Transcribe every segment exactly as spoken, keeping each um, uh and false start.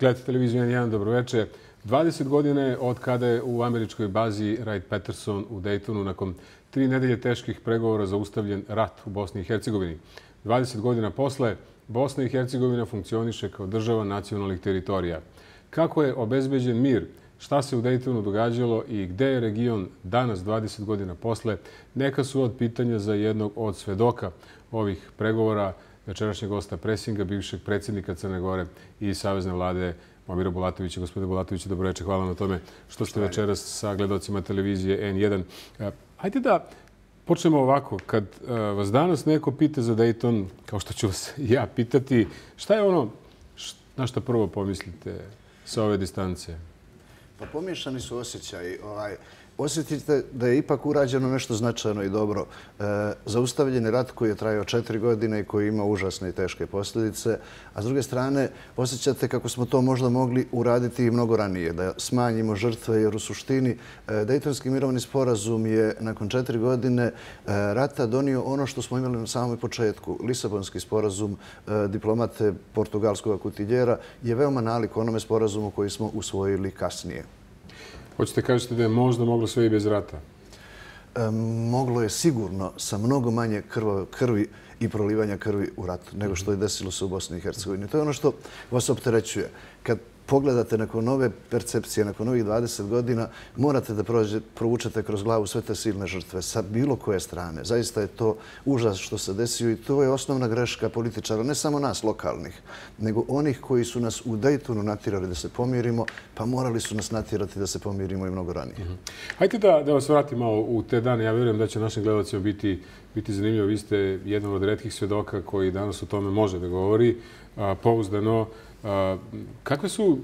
Gledajte televiziju N jedan, dobroveče. dvadeset godine od kada je u američkoj bazi Wright-Patterson u Daytonu nakon tri nedelje teških pregovora zaustavljen rat u Bosni i Hercegovini. dvadeset godina posle, Bosna i Hercegovina funkcioniše kao država nacionalnih teritorija. Kako je obezbeđen mir, šta se u Dejtonu događalo i gde je region danas, dvadeset godina posle, neka su od pitanja za jednog od svedoka ovih pregovora, večerašnjeg gosta presinga, bivšeg predsjednika Crne Gore i Savezne vlade Momira Bulatovića. Gospodine Bulatović, dobroveče. Hvala na tome što ste večeras sa gledalcima televizije N jedan. Hajde da počnemo ovako. Kad vas danas neko pita za Dejton, kao što ću vas ja pitati, šta je ono na što prvo pomislite sa ove distance? Pa pomiješani su osjećaji. Osjetite da je ipak urađeno nešto značajno i dobro. Zaustavljen je rat koji je trajao četiri godine i koji ima užasne i teške posljedice. A s druge strane, osjećate kako smo to možda mogli uraditi i mnogo ranije, da smanjimo žrtve, jer u suštini Dejtonski mirovni sporazum je nakon četiri godine rata donio ono što smo imali na samom početku. Lisabonski sporazum diplomate portugalskog Kutiljera je veoma nalik onome sporazumu koji smo usvojili kasnije. Hoćete kažete da je možda moglo sve i bez rata? E, moglo je sigurno sa mnogo manje krv, krvi i prolivanja krvi u ratu nego što je desilo se u Bosni i Hercegovini. To je ono što vas opterećuje. Kad pogledate nakon nove percepcije, nakon ovih dvadeset godina, morate da prođe, provučete kroz glavu sve te silne žrtve sa bilo koje strane. Zaista je to užas što se desio i to je osnovna greška političara, ne samo nas lokalnih, nego onih koji su nas u Dejtonu natjerali da se pomirimo, pa morali su nas natjerati da se pomirimo i mnogo ranije. Mm-hmm. Hajde da, da vas vratimo u te dane. Ja vjerujem da će našim gledalcima biti, biti zanimljivo. Vi ste jedan od retkih svjedoka koji danas o tome može da govori a, pouzdano. Kakve su,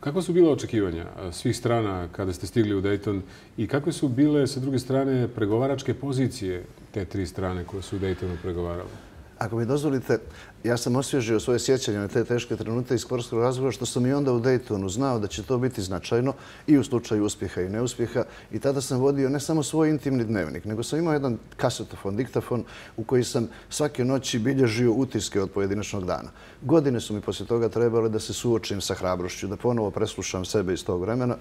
kakve su bile očekivanja svih strana kada ste stigli u Dejton i kakve su bile, sa druge strane, pregovaračke pozicije te tri strane koje su u Dejtonu pregovarale? Ako mi dozvolite, ja sam osvježio svoje sjećanje na te teške trenute iz Korskog razgovora, što sam i onda u Dejtonu znao da će to biti značajno i u slučaju uspjeha i neuspjeha. I tada sam vodio ne samo svoj intimni dnevnik, nego sam imao jedan kasetofon, diktafon, u koji sam svake noći bilježio utiske od pojedinačnog dana. Godine su mi poslije toga trebale da se suočim sa hrabrošću, da ponovo preslušam sebe iz tog vremena.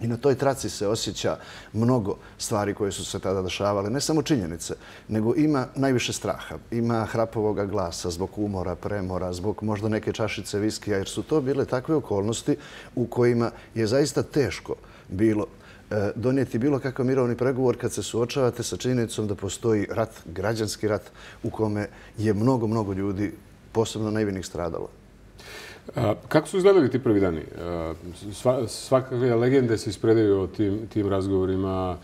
I na toj traci se osjeća mnogo stvari koje su se tada dešavale. Ne samo činjenice, nego ima najviše straha. Ima hrapovoga glasa zbog umora, premora, zbog možda neke čašice viskija, jer su to bile takve okolnosti u kojima je zaista teško bilo donijeti bilo kakav mirovni pregovor kad se suočavate sa činjenicom da postoji rat, građanski rat, u kome je mnogo, mnogo ljudi, posebno nevinih, stradalo. Kako su izgledali ti prvi dani? Svakakve legende se ispredaju o tim, tim razgovorima,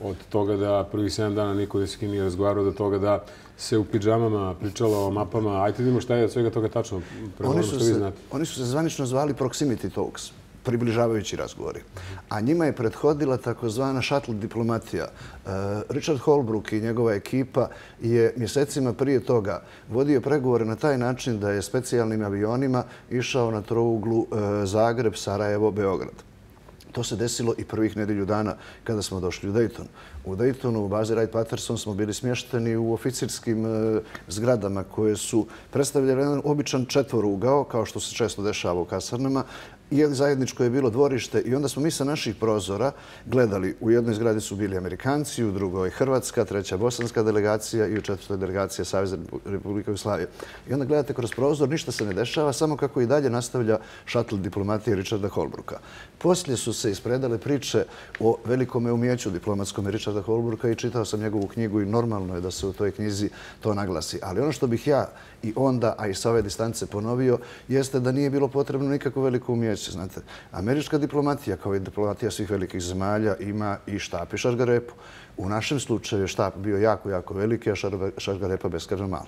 od toga da prvih sedam dana niko da se kim nije razgovarao, do toga da se u pidžamama pričalo o mapama. Ajde vidimo šta je od svega toga tačno, prema ono što vi znate. Oni su se zvanično zvali proximity talks, približavajući razgovori. A njima je prethodila takozvana šatl diplomatija. Richard Holbrooke i njegova ekipa je mjesecima prije toga vodio pregovore na taj način da je specijalnim avionima išao na trouglu Zagreb, Sarajevo, Beograd. To se desilo i prvih nedelju dana kada smo došli u Dejton. U Dejtonu, u bazi Wright-Patterson, smo bili smješteni u oficirskim e, zgradama koje su predstavljali jedan običan četvorugao, kao što se često dešava u kasarnama. Zajedničko je bilo dvorište i onda smo mi sa naših prozora gledali. U jednoj zgradi su bili Amerikanci, u drugoj Hrvatska, treća bosanska delegacija i u četvrtoj delegacija Savezna republika Jugoslavija. I onda gledate kroz prozor, ništa se ne dešava, samo kako i dalje nastavlja šatl diplomatije Richarda Holbrooka. Poslije su se ispredale priče o velikom umijeću diplomatskom Richarda Holbrooka i čitao sam njegovu knjigu i normalno je da se u toj knjizi to naglasi. Ali ono što bih ja i onda, a i sa ove distance ponovio, jeste da nije bilo potrebno nikako veliko umijeće. Znate, američka diplomatija, kao i diplomatija svih velikih zemalja, ima i štap i šargarepu. U našem slučaju je štap bio jako, jako veliki, a šargarepa beskrajno malo.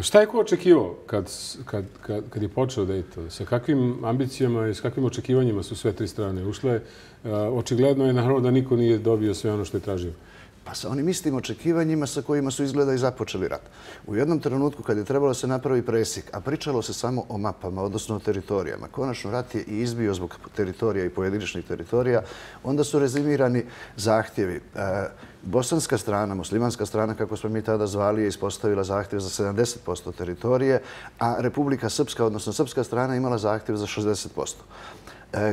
Šta je ko očekivao kad, kad, kad, kad je počeo Dejton? Sa kakvim ambicijama i s kakvim očekivanjima su sve tri strane ušle? Očigledno je, naravno, da niko nije dobio sve ono što je tražio. Pa sa onim istim očekivanjima sa kojima su izgleda i započeli rat. U jednom trenutku kad je trebalo se napravi presjek, a pričalo se samo o mapama, odnosno o teritorijama, konačno rat je i izbio zbog teritorija i pojedinačnih teritorija, onda su rezimirani zahtjevi. Bosanska strana, muslimanska strana, kako smo mi tada zvali, je ispostavila zahtjev za sedamdeset posto teritorije, a Republika Srpska, odnosno Srpska strana, imala zahtjev za šezdeset posto.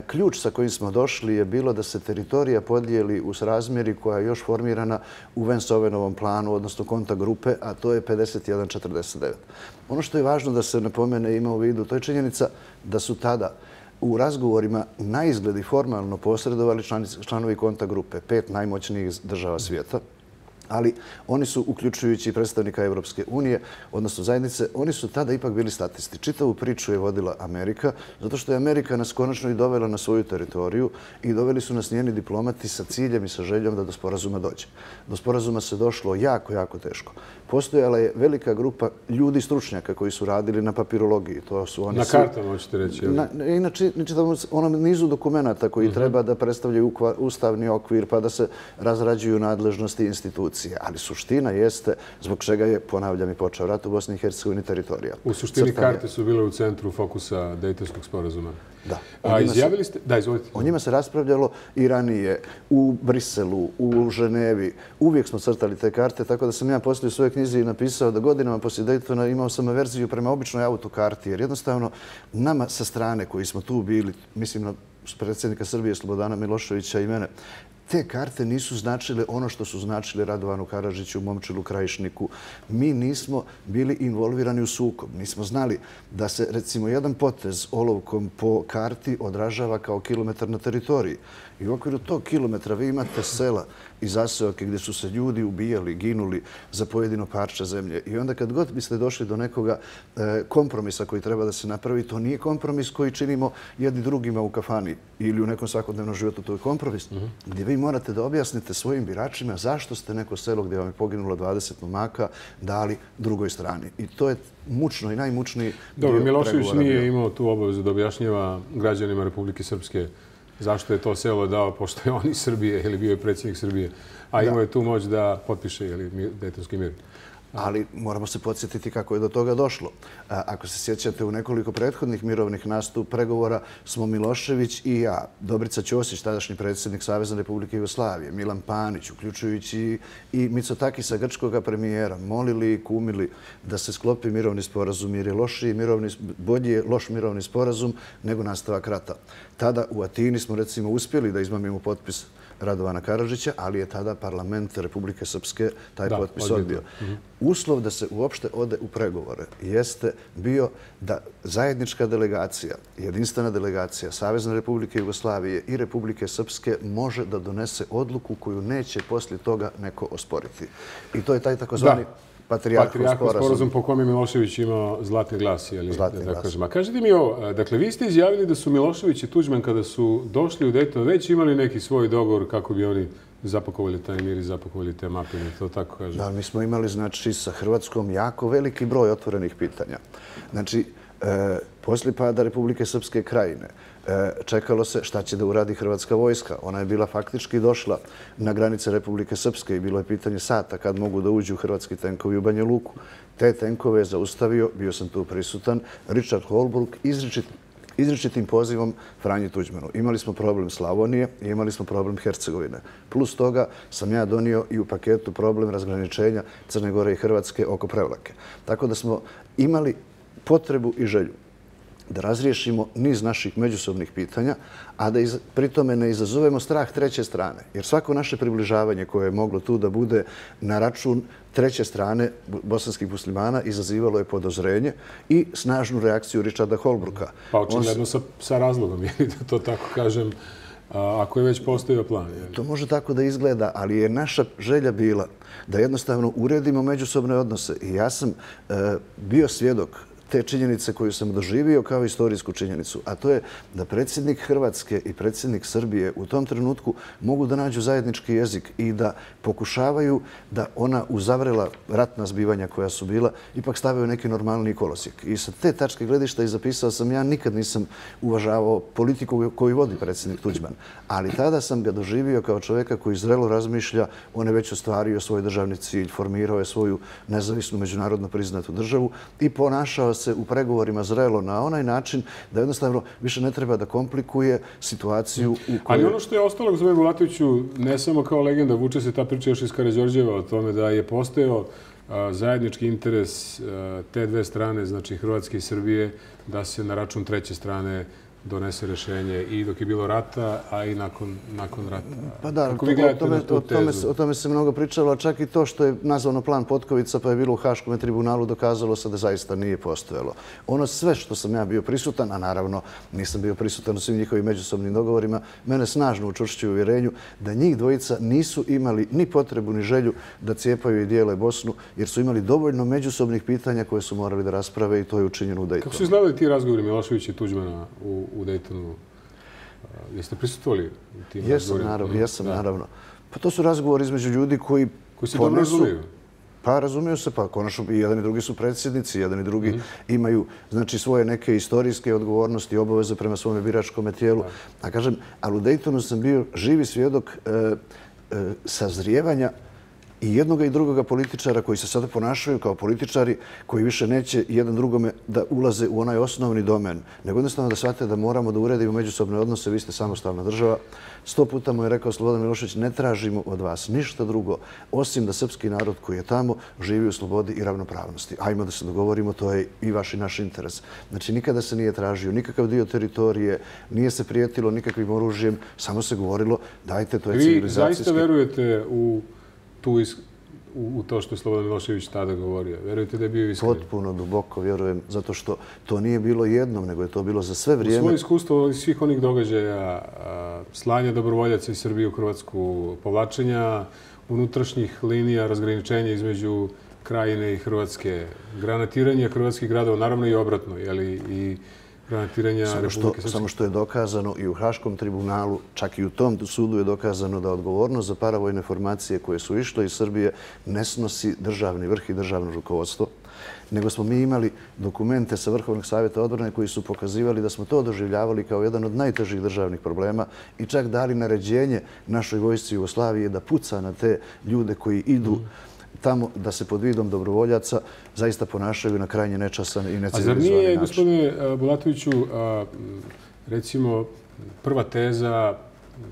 Ključ sa kojim smo došli je bilo da se teritorija podijeli u srazmjeri koja je još formirana u Vance-Owenovom planu, odnosno konta grupe, a to je pedeset jedan četrdeset devet. Ono što je važno da se napomene ima u vidu, to je činjenica da su tada u razgovorima na izgledi formalno posredovali članovi konta grupe, pet najmoćnijih država svijeta, ali oni su, uključujući predstavnika Evropske unije, odnosno zajednice, oni su tada ipak bili statisti. Čitavu priču je vodila Amerika, zato što je Amerika nas konačno i dovela na svoju teritoriju i doveli su nas njeni diplomati sa ciljem i sa željom da do sporazuma dođe. Do sporazuma se došlo jako, jako teško. Postojala je velika grupa ljudi stručnjaka koji su radili na papirologiji. To su oni na kartama, hoćete reći? Inače, onom nizu dokumenta koji treba da predstavljaju ustavni okvir pa da se razrađuju nadležnosti institucije. Ali suština jeste zbog čega je, ponavljam, i počeo rat u Bosni i Hercegovini teritorija. U suštini karte su bile u centru fokusa Dejtonskog sporazuma. Da. Izjavili ste? Da, izvolite. O njima se raspravljalo i ranije, u Briselu, u Ženevi. Uvijek smo crtali te karte, tako da sam ja poslije u svojoj knjizi napisao da godinama poslije Dejtona imao sam averziju prema običnoj autokarti, jer jednostavno nama sa strane koji smo tu bili, mislim na predsjednika Srbije Slobodana Miloševića i mene, te karte nisu značile ono što su značile Radovanu Karadžiću, Momčilu Krajišniku. Mi nismo bili involvirani u sukob. Nismo znali da se, recimo, jedan potez olovkom po karti odražava kao kilometar na teritoriji. I u okviru tog kilometra vi imate sela i zaseoke gdje su se ljudi ubijali, ginuli za pojedino parče zemlje. I onda kad god biste došli do nekoga kompromisa koji treba da se napravi, to nije kompromis koji činimo jedni drugima u kafani ili u nekom svakodnevnom životu. To je kompromis gdje vi morate da objasnite svojim biračima zašto ste neko selo gdje vam je poginulo dvadeset momaka dali drugoj strani. I to je mučno i najmučniji dio pregovora. Milošević nije imao tu obavezu da objašnjava građanima Republike Srpske zašto je to selo dao, pošto je on iz Srbije ili bio je predsjednik Srbije, a imao je tu moć da potpiše Dejtonski mir. Ali moramo se podsjetiti kako je do toga došlo. Ako se sjećate, u nekoliko prethodnih mirovnih nastup pregovora smo Milošević i ja, Dobrica Ćosić, tadašnji predsjednik Savezne republike Jugoslavije, Milan Panić, uključujući i Mitsotakisa, grčkog premijera, molili i kumili da se sklopi mirovni sporazum, jer je loši mirovni, bolji je loš mirovni sporazum nego nastavak rata. Tada u Atini smo, recimo, uspjeli da izmamimo potpis Radovana Karadžića, ali je tada parlament Republike Srpske taj potpis odbio. Uslov da se uopšte ode u pregovore jeste bio da zajednička delegacija, jedinstvena delegacija Savezne Republike Jugoslavije i Republike Srpske može da donese odluku koju neće poslije toga neko osporiti. I to je taj takozvani patrijarhov sporazum po kom je Milošević imao zlatni glas. Zlatni glas. Kažete mi ovo, dakle, vi ste izjavili da su Milošević i Tuđman, kada su došli u Dejton, već imali neki svoj dogovor kako bi oni zapakovali taj mir i zapakovali te mape, to tako kažem. Da, mi smo imali, znači, sa Hrvatskom jako veliki broj otvorenih pitanja. Znači, poslije pada Republike Srpske Krajine, čekalo se šta će da uradi Hrvatska vojska. Ona je bila faktički došla na granice Republike Srpske i bilo je pitanje sata kad mogu da uđu hrvatski tenkovi u Banja Luku. Te tenkove je zaustavio, bio sam tu prisutan, Richard Holbrooke izričito izričitim pozivom Franji Tuđmanu. Imali smo problem Slavonije i imali smo problem Hercegovine. Plus toga sam ja donio i u paketu problem razgraničenja Crne Gore i Hrvatske oko Prevlake. Tako da smo imali potrebu i želju da razriješimo niz naših međusobnih pitanja, a da pri tome ne izazovemo strah treće strane. Jer svako naše približavanje koje je moglo tu da bude na račun treće strane bosanskih muslimana izazivalo je podozrenje i snažnu reakciju Richarda Holbrooka. Pa očigledno sa razlogom, da to tako kažem, ako je već postojao plan. To može tako da izgleda, ali je naša želja bila da jednostavno uredimo međusobne odnose. I ja sam bio svjedok te činjenice koju sam doživio kao istorijsku činjenicu, a to je da predsjednik Hrvatske i predsjednik Srbije u tom trenutku mogu da nađu zajednički jezik i da pokušavaju da ona uzavrela ratna zbivanja koja su bila, ipak stavaju neki normalni kolosijek. I sa te tačke gledišta i zapisao sam, ja nikad nisam uvažavao politiku koju vodi predsjednik Tuđman, ali tada sam ga doživio kao čovjeka koji zrelo razmišlja, on je već ostvario svoj državni cilj, formirao je svoju nezavisnu međunarodno priznatu državu i ponašao se u pregovorima zrelo na onaj način da jednostavno više ne treba da komplikuje situaciju u kojoj... Ali ono što je ostalo, gospodine Bulatoviću, ne samo kao legenda, vuče se ta priča još iz Karađorđeva o tome da je postojao zajednički interes te dve strane, znači Hrvatske i Srbije, da se na račun treće strane donese rešenje i dok je bilo rata, a i nakon rata. Pa da, o tome se mnogo pričalo, a čak i to što je nazvano plan Potkovica pa je bilo u Haškom tribunalu dokazalo se da zaista nije postojalo. Ono sve što sam ja bio prisutan, a naravno nisam bio prisutan u svim njihovim međusobnim dogovorima, mene snažno učvršćuje u uvjerenju da njih dvojica nisu imali ni potrebu ni želju da cijepaju i dijele Bosnu, jer su imali dovoljno međusobnih pitanja koje su morali da rasprave i to je učinjeno u Daytonu. Kako su izgledali ti razgovori Miloševića i Tuđmana u Daytonu? Jeste prisutovali tim razgovorima? Jesam, naravno. Pa to su razgovori između ljudi koji... Koji se dobro razumiju? Pa razumiju se, pa konačno i jedan i drugi su predsjednici, jedan i drugi imaju svoje neke istorijske odgovornosti i obaveze prema svome biračkom tijelu. A kažem, ali u Daytonu sam bio živi svjedok sazrijevanja i jednoga i drugoga političara koji se sada ponašaju kao političari koji više neće jedan drugome da ulaze u onaj osnovni domen, nego jednostavno da shvate da moramo da uredimo međusobne odnose, vi ste samostalna država. Sto puta mu je rekao Slobodan Milošević, ne tražimo od vas ništa drugo osim da srpski narod koji je tamo živi u slobodi i ravnopravnosti. Ajmo da se dogovorimo, to je i vaš i naš interes. Znači nikada se nije tražio nikakav dio teritorije, nije se prijetilo nikakvim oružjem, samo se govorilo dajte to je civilizacijski. U to što je Slobodan Milošević tada govorio. Verujete da je bio iskren? Potpuno, duboko vjerujem, zato što to nije bilo jednom, nego je to bilo za sve vrijeme. U svoje iskustvo iz svih onih događaja, slanja dobrovoljaca iz Srbije u Hrvatsku, povlačenja unutrašnjih linija, razgraničenja između Krajine i Hrvatske, granatiranja hrvatskih gradova, naravno i obratno, i granatiranja Republike Srpske. Samo što je dokazano i u Haškom tribunalu, čak i u tom sudu je dokazano da odgovornost za paravojne formacije koje su išle iz Srbije ne snosi državni vrh i državno rukovodstvo, nego smo mi imali dokumente sa Vrhovnog savjeta odbrane koji su pokazivali da smo to doživljavali kao jedan od najtežih državnih problema i čak dali naređenje našoj vojsci Jugoslavije da puca na te ljude koji idu tamo da se pod vidom dobrovoljaca zaista ponašaju na krajnje nečasan i necivilizovani način. A zar nije, gospodine Bulatoviću, recimo prva teza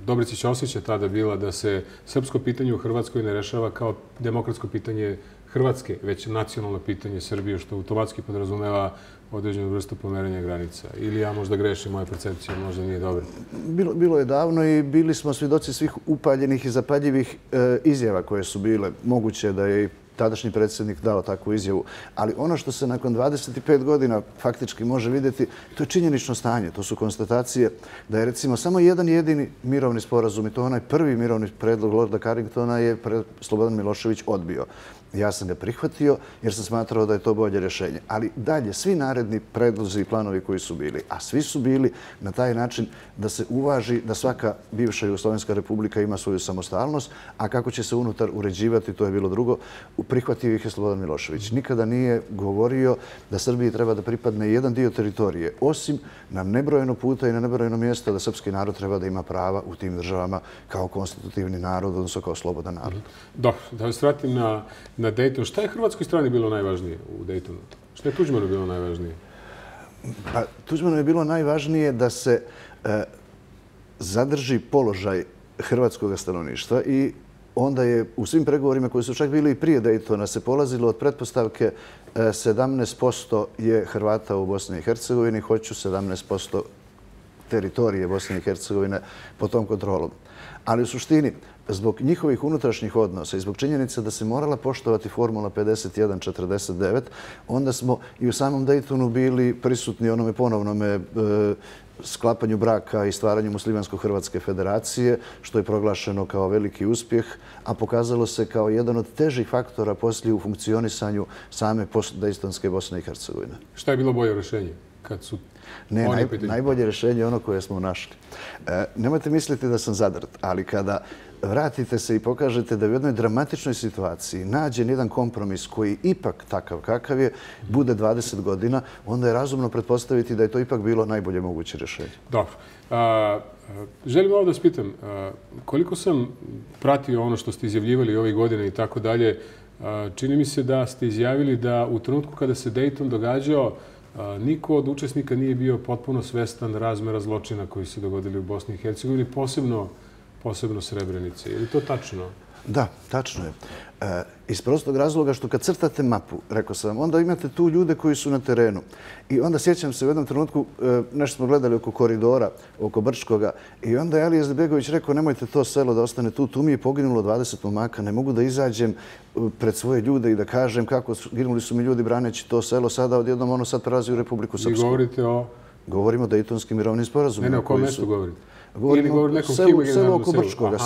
Dobrice Ćosić je tada bila da se srpsko pitanje u Hrvatskoj ne rešava kao demokratsko pitanje Hrvatske, već nacionalno pitanje Srbije, što automatski podrazumeva određenu vrstu pomeranja granica? Ili ja možda grešim, moja percepcija možda nije dobra? Bilo je davno i bili smo svjedoci svih upaljenih i zapaljivih izjava koje su bile. Moguće da je i tadašnji predsjednik dao takvu izjavu. Ali ono što se nakon dvadeset pet godina faktički može vidjeti, to je činjenično stanje. To su konstatacije da je recimo samo jedan jedini mirovni sporazum i to onaj prvi mirovni predlog Lorda Carringtona je Slobodan Milošević odbio. Ja sam ga prihvatio jer sam smatrao da je to bolje rješenje. Ali dalje, svi naredni predlozi i planovi koji su bili, a svi su bili na taj način da se uvaži da svaka bivša Jugoslovenska republika ima svoju samostalnost, a kako će se unutar uređivati, to je bilo drugo, prihvatio ih je Slobodan Milošević. Nikada nije govorio da Srbiji treba da pripadne jedan dio teritorije, osim na nebrojeno puta i na nebrojeno mjesta da srpski narod treba da ima prava u tim državama kao konstitutivni narod, odnosno kao slobodan narod. Dobro, da vas vratim na na Daytonu. Šta je hrvatskoj strani bilo najvažnije u Daytonu? Šta je Tuđmanu bilo najvažnije? Pa, Tuđmanu je bilo najvažnije da se e, zadrži položaj hrvatskog stanovništva i onda je u svim pregovorima koji su čak bili i prije Daytona se polazilo od pretpostavke e, sedamnaest posto je Hrvata u Bosni i Hercegovini, hoću sedamnaest posto teritorije Bosne i Hercegovine pod tom kontrolom. Ali u suštini, zbog njihovih unutrašnjih odnosa i zbog činjenice da se morala poštovati formula pedeset jedan četrdeset devet, onda smo i u samom Daytonu bili prisutni onome ponovnome e, sklapanju braka i stvaranju Muslimansko-Hrvatske federacije, što je proglašeno kao veliki uspjeh, a pokazalo se kao jedan od težih faktora poslije u funkcionisanju same postdejstonske Bosne i Hercegovine. Šta je bilo bolje rješenje? Ne, naj, najbolje rješenje je ono koje smo našli. E, nemojte misliti da sam zadrt, ali kada vratite se i pokažete da u jednoj dramatičnoj situaciji nađen jedan kompromis koji ipak takav kakav je, bude dvadeset godina, onda je razumno pretpostaviti da je to ipak bilo najbolje moguće rješenje. Dobro. A, želim ovo da vas pitam, a, koliko sam pratio ono što ste izjavljivali ove godine i tako dalje, čini mi se da ste izjavili da u trenutku kada se Dayton događao, Niko od učesnika nije bio potpuno svestan razmera zločina koji se dogodili u Bosni i Hercegovini, posebno Srebrenice. Je li to tačno? Da, tačno je. Iz prostog razloga što kad crtate mapu, rekao sam, onda imate tu ljude koji su na terenu. I onda sjećam se u jednom trenutku, nešto smo gledali oko koridora, oko Brčkoga, i onda je Ali Jezdebegović rekao, nemojte to selo da ostane tu, tu mi je poginulo dvadeset momaka, ne mogu da izađem pred svoje ljude i da kažem kako ginuli su mi ljudi braneći to selo, sada odjednom ono sad prelazi u Republiku Srpsku. I govorite o... Govorimo o Dejtonskim mirovnim sporazumima. Ne, ne, o kom mestu govorite? Govorimo o selu oko Brčkoga.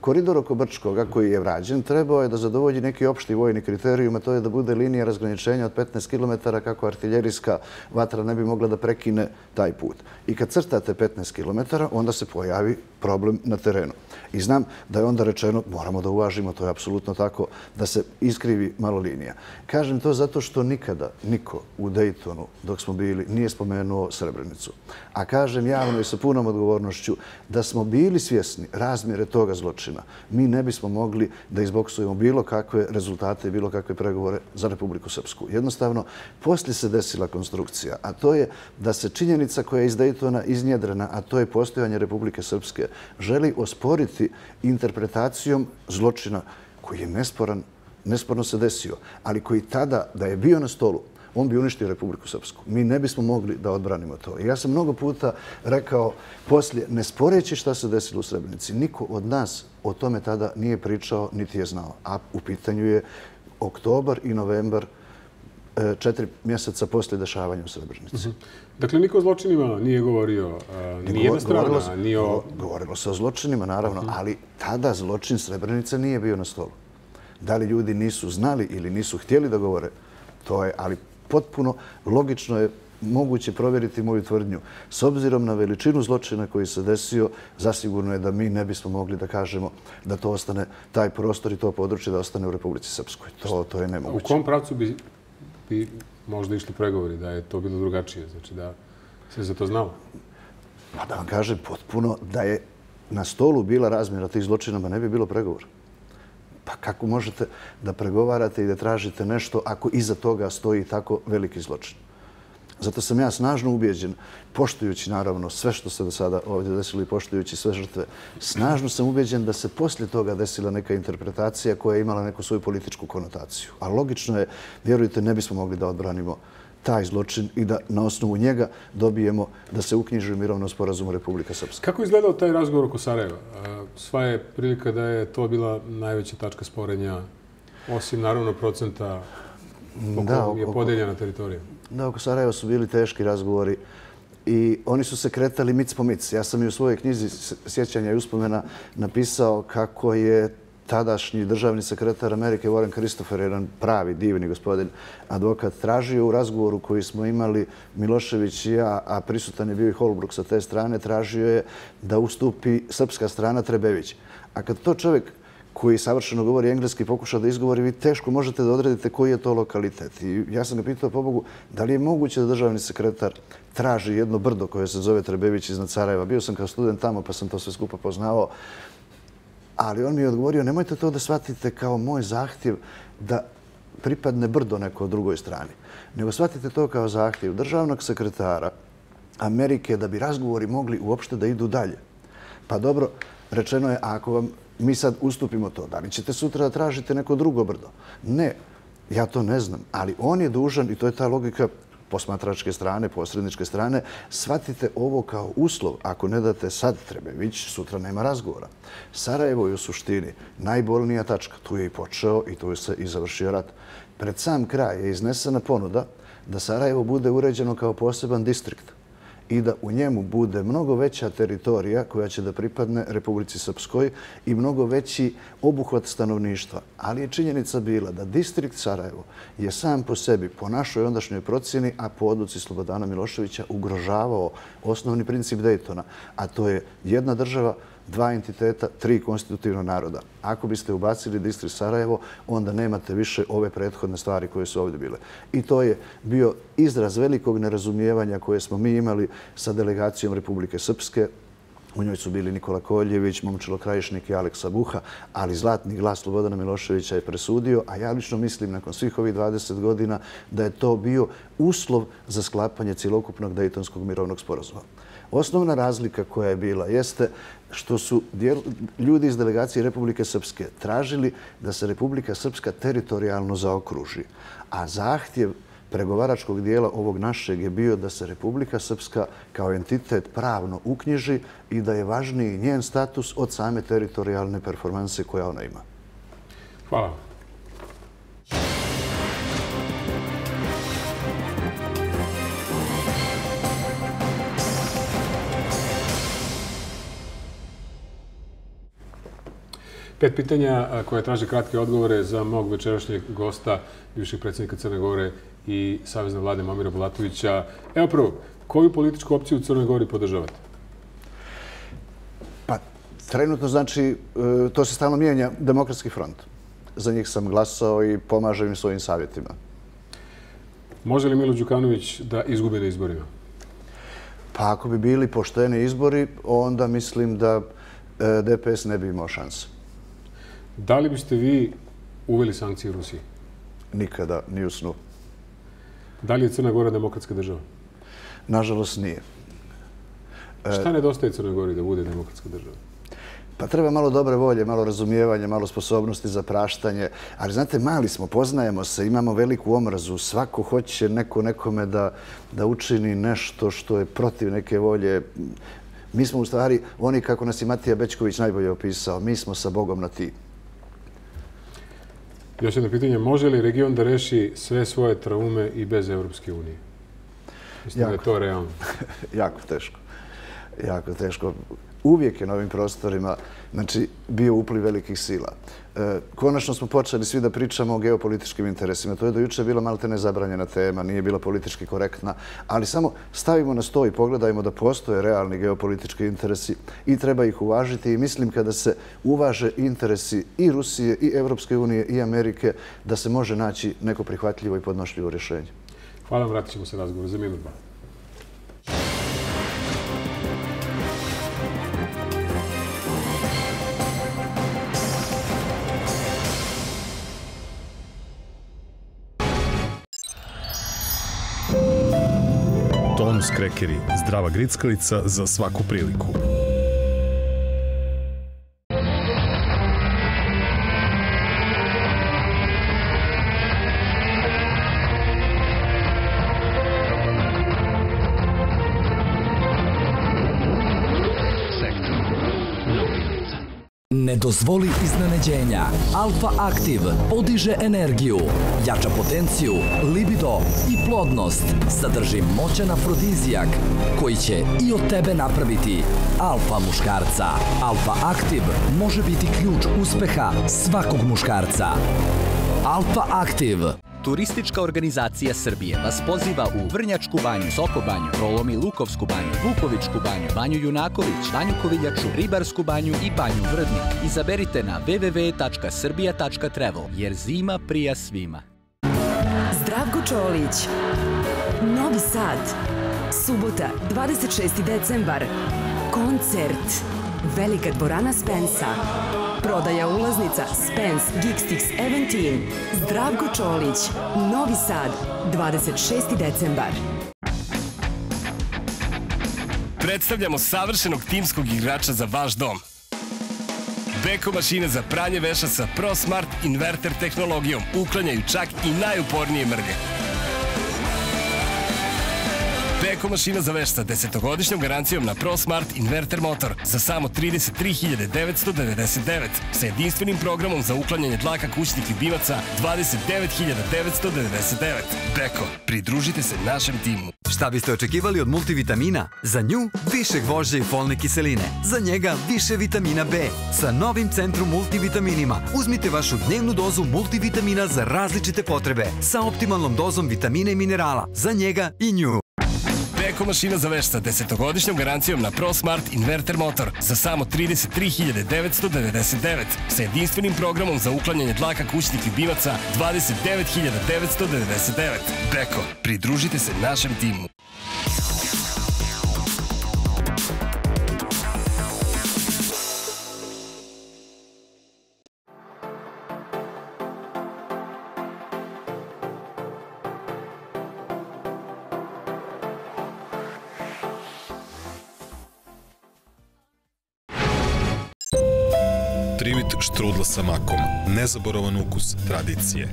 Koridor oko Brčkoga koji je vrađen trebao je da zadovolji neki opšti vojni kriterijum, a to je da bude linija razgraničenja od petnaest kilometara kako artiljerijska vatra ne bi mogla da prekine taj put. I kad crtate petnaest kilometara, onda se pojavi problem na terenu. I znam da je onda rečeno moramo da uvažimo, to je apsolutno tako, da se iskrivi malo linija. Kažem to zato što nikada niko u Dejtonu dok smo bili nije spomenuo Srebrenicu. A kažem javno i sa punom odgovornošću da smo bili svjesni razmjere toga zločina, mi ne bismo mogli da izboksujemo bilo kakve rezultate i bilo kakve pregovore za Republiku Srpsku. Jednostavno, poslije se desila konstrukcija, a to je da se činjenica koja je iz Dejtona iznjedrena, a to je postojanje Republike Srpske, želi osporiti interpretacijom zločina koji je nesporan, nesporno se desio, ali koji tada, da je bio na stolu, on bi uništio Republiku Srpsku. Mi ne bismo mogli da odbranimo to. I ja sam mnogo puta rekao, poslije, ne sporeći šta se desilo u Srebrenici, niko od nas o tome tada nije pričao, niti je znao. A u pitanju je oktobar i novembar, četiri mjeseca poslije dešavanja u Srebrenici. Dakle, niko o zločinima nije govorio, ni jedna strana, ni o... Govorilo se o zločinima, naravno, ali tada zločin Srebrenice nije bio na stolu. Da li ljudi nisu znali ili nisu htjeli da govore, to je, ali potpuno logično je moguće provjeriti moju tvrdnju. S obzirom na veličinu zločina koji se desio, zasigurno je da mi ne bismo mogli da kažemo da to ostane, taj prostor i to područje da ostane u Republici Srpskoj. To, to je nemoguće. U kom pravcu bi, bi možda išli pregovori da je to bilo drugačije? Znači da se za to znalo? Pa da vam kažem potpuno da je na stolu bila razmjera tih zločinama, ne bi bilo pregovora. Pa kako možete da pregovarate i da tražite nešto ako iza toga stoji tako veliki zločin? Zato sam ja snažno ubijeđen, poštujući naravno sve što se do sada ovdje desilo i poštujući sve žrtve, snažno sam ubijeđen da se poslije toga desila neka interpretacija koja je imala neku svoju političku konotaciju. A logično je, vjerujte, ne bismo mogli da odbranimo taj zločin i da na osnovu njega dobijemo da se uknjiži u mirovnom sporazumu Republika Srpska. Kako je izgledao taj razgovor oko Sarajeva? Sva je prilika da je to bila najveća tačka sporenja, osim naravno procenta koliko je podeljena teritorija. Da, oko Sarajeva su bili teški razgovori i oni su se kretali mic po mic. Ja sam i u svojoj knjizi Sjećanja i uspomena napisao kako je tadašnji državni sekretar Amerike, Warren Christopher, jedan pravi, divni gospodin advokat, tražio u razgovoru koji smo imali Milošević i ja, a prisutan je bio i Holbrooke sa te strane, tražio je da ustupi srpska strana Trebević. A kad to čovjek koji savršeno govori engleski pokuša da izgovori, vi teško možete da odredite koji je to lokalitet. I ja sam ga pitao, pobogu, da li je moguće da državni sekretar traži jedno brdo koje se zove Trebević iznad Sarajeva. Bio sam kao student tamo pa sam to sve skupa poznavao. Ali on mi je odgovorio, nemojte to da shvatite kao moj zahtjev da pripadne brdo neko drugoj strani. Nego shvatite to kao zahtjev državnog sekretara Amerike da bi razgovori mogli uopšte da idu dalje. Pa dobro, rečeno je, ako vam mi sad ustupimo to, da li ćete sutra da tražite neko drugo brdo? Ne, ja to ne znam, ali on je dužan, i to je ta logika posmatračke strane, posredničke strane, shvatite ovo kao uslov. Ako ne date sad Trebević, sutra nema razgovora. Sarajevo je u suštini najbolnija tačka. Tu je i počeo i tu se i završio rat. Pred sam kraj je iznesena ponuda da Sarajevo bude uređeno kao poseban distrikt i da u njemu bude mnogo veća teritorija koja će da pripadne Republici Srpskoj i mnogo veći obuhvat stanovništva. Ali je činjenica bila da distrikt Sarajevo je sam po sebi, po našoj ondašnjoj procjeni, a po odluci Slobodana Miloševića, ugrožavao osnovni princip Dejtona, a to je jedna država, dva entiteta, tri konstitutivna naroda. Ako biste ubacili distrikt Sarajevo, onda nemate više ove prethodne stvari koje su ovdje bile. I to je bio izraz velikog nerazumijevanja koje smo mi imali sa delegacijom Republike Srpske, U njoj su bili Nikola Koljević, Momčilo Krajišnik i Aleksa Buha, ali zlatni glas Slobodana Miloševića je presudio, a ja lično mislim nakon svih ovih dvadeset godina da je to bio uslov za sklapanje cjelokupnog Dejtonskog mirovnog sporazuma. Osnovna razlika koja je bila jeste što su ljudi iz delegacije Republike Srpske tražili da se Republika Srpska teritorijalno zaokruži, a zahtjev pregovaračkog dijela ovog našeg je bio da se Republika Srpska kao entitet pravno uknjiži i da je važniji njen status od same teritorijalne performanse koja ona ima. Hvala. Pet pitanja koje traže kratke odgovore za mog večerašnjeg gosta, bivšeg predsjednika Crne Gore i Savezne vlade Momira Bulatovića. Evo prvo, koju političku opciju u Crnoj Gori podržavate? Pa, trenutno znači, to se stalno mijenja, Demokratski front. Za njih sam glasao i pomažem im svojim savjetima. Može li Milo Đukanović da izgubi na izborima? Pa, ako bi bili pošteni izbori, onda mislim da D P S ne bi imao šanse. Da li biste vi uveli sankcije Rusiji? Nikada, ni u snu. Da li je Crna Gora demokratska država? Nažalost, nije. Šta nedostaje Crnoj Gori da bude demokratska država? Pa treba malo dobre volje, malo razumijevanja, malo sposobnosti za praštanje. Ali znate, mali smo, poznajemo se, imamo veliku omrazu. Svako hoće neko nekome da, da učini nešto što je protiv neke volje. Mi smo u stvari, oni kako nas je Matija Bećković najbolje opisao, mi smo sa Bogom na ti. Još jedno pitanje, može li region da reši sve svoje traume i bez Evropske unije? Mislim da je to realno. Jako teško. Jako teško. Uvijek je na ovim prostorima bio upliv velikih sila. Konačno smo počeli svi da pričamo o geopolitičkim interesima. To je do juče bila maltene zabranjena tema, nije bila politički korektna, ali samo stavimo na sto i pogledajmo da postoje realni geopolitički interesi i treba ih uvažiti. I mislim kada se uvaže interesi i Rusije, i Evropske unije, i Amerike, da se može naći neko prihvatljivo i podnošljivo rješenje. Hvala, vratit ćemo se razgovoru za minut dva. Krekeri, zdrava grickalica za svaku priliku. Ne dozvoli iznenađenja. Alfa Aktiv podiže energiju, jača potenciju, libido i plodnost. Sadrži moćan afrodizijak koji će i od tebe napraviti alfa muškarca. Alfa Aktiv može biti ključ uspeha svakog muškarca. Alfa Aktiv. Turistička organizacija Srbije vas poziva u Vrnjačku banju, Soko banju, Rolomi Lukovsku banju, Vukovičku banju, Banju Junaković, Banju Koviljaču, Ribarsku banju i Banju Vrdnik. Izaberite na w w w tačka srbija tačka travel, jer zima prija svima. Zdravko Čolić, Novi Sad, subota, dvadeset šesti decembar, koncert, Velika dvorana Spensa. Prodaja ulaznica Spence Gigstix sedamnaest. Zdravko Čolić, Novi Sad, dvadeset šesti decembar. Predstavljamo savršenog timskog igrača za vaš dom. Beko mašine za pranje veša sa ProSmart inverter tehnologijom uklanjaju čak i najupornije mrlje. Beko mašina za veš sa desetogodišnjom garancijom na ProSmart inverter motor za samo trideset tri hiljade devetsto devedeset devet, sa jedinstvenim programom za uklanjanje dlaka kućnih ljubimaca dvadeset devet hiljada devetsto devedeset devet. Beko, pridružite se našem timu. Šta biste očekivali od multivitamina? Za nju više gvožđa i folne kiseline. Za njega više vitamina B. Sa novim centrum multivitaminima uzmite vašu dnevnu dozu multivitamina za različite potrebe sa optimalnom dozom vitamina i minerala. Za njega i nju. Beko mašina za veš sa desetogodišnjom garancijom na ProSmart inverter motor za samo trideset tri hiljade devetsto devedeset devet, sa jedinstvenim programom za uklanjanje dlaka kućnih ljubimaca dvadeset devet hiljada devetsto devedeset devet. Beko, pridružite se našem timu. Trivit štrudla sa makom, nezaboravan ukus tradicije.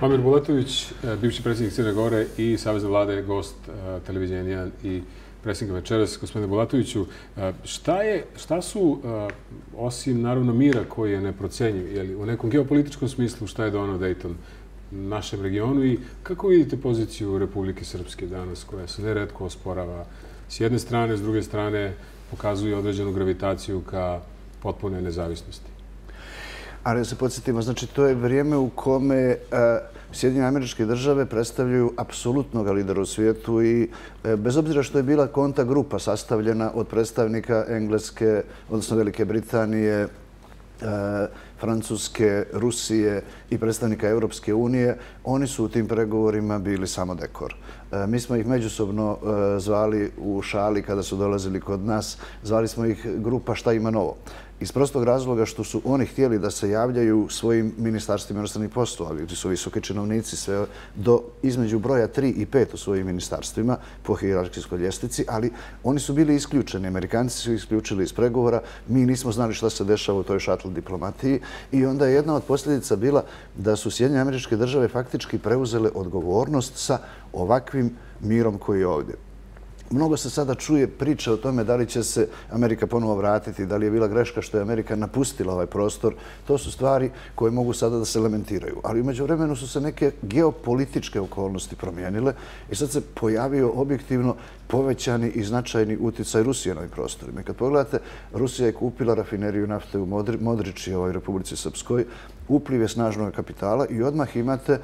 Momira Bulatović, bivši predsjednik Crne Gore i Savezne vlade, gost televizije en jedan i predsjednika večeras. Gospodine Bulatoviću, šta, je, šta su, osim naravno mira koji je neprocenjiv, u nekom geopolitičkom smislu, šta je donao Dayton našem regionu i kako vidite poziciju Republike Srpske danas, koja se neretko osporava s jedne strane, s druge strane pokazuje određenu gravitaciju ka potpunoj nezavisnosti? Ali da se podsjetimo, znači to je vrijeme u kome Sjedinjene Američke Države predstavljaju apsolutnog lidera u svijetu i bez obzira što je bila konta grupa sastavljena od predstavnika Engleske, odnosno Velike Britanije, Francuske, Rusije i predstavnika Evropske unije, oni su u tim pregovorima bili samo dekor. Mi smo ih međusobno zvali u šali kada su dolazili kod nas, zvali smo ih grupa šta ima novo. Iz prostog razloga što su oni htjeli da se javljaju svojim ministarstvima inostranih poslova, gdje su visoki činovnici sve do između broja tri i pet u svojim ministarstvima po hijerarhijskoj ljestvici, ali oni su bili isključeni. Amerikanci su isključili iz pregovora, mi nismo znali šta se dešava u toj šatl diplomatiji i onda je jedna od posljedica bila da su Sjedinjene Američke Države faktički preuzele odgovornost sa ovakvim mirom koji je ovdje. Mnogo se sada čuje priče o tome da li će se Amerika ponovo vratiti, da li je bila greška što je Amerika napustila ovaj prostor. To su stvari koje mogu sada da se lamentiraju. Ali u međuvremenu su se neke geopolitičke okolnosti promijenile i sad se pojavio objektivno povećani i značajni uticaj Rusije na ovim prostorima. I kad pogledate, Rusija je kupila rafineriju nafte u Modriči, ovoj Republici Srpskoj, upliv je snažnog kapitala i odmah imate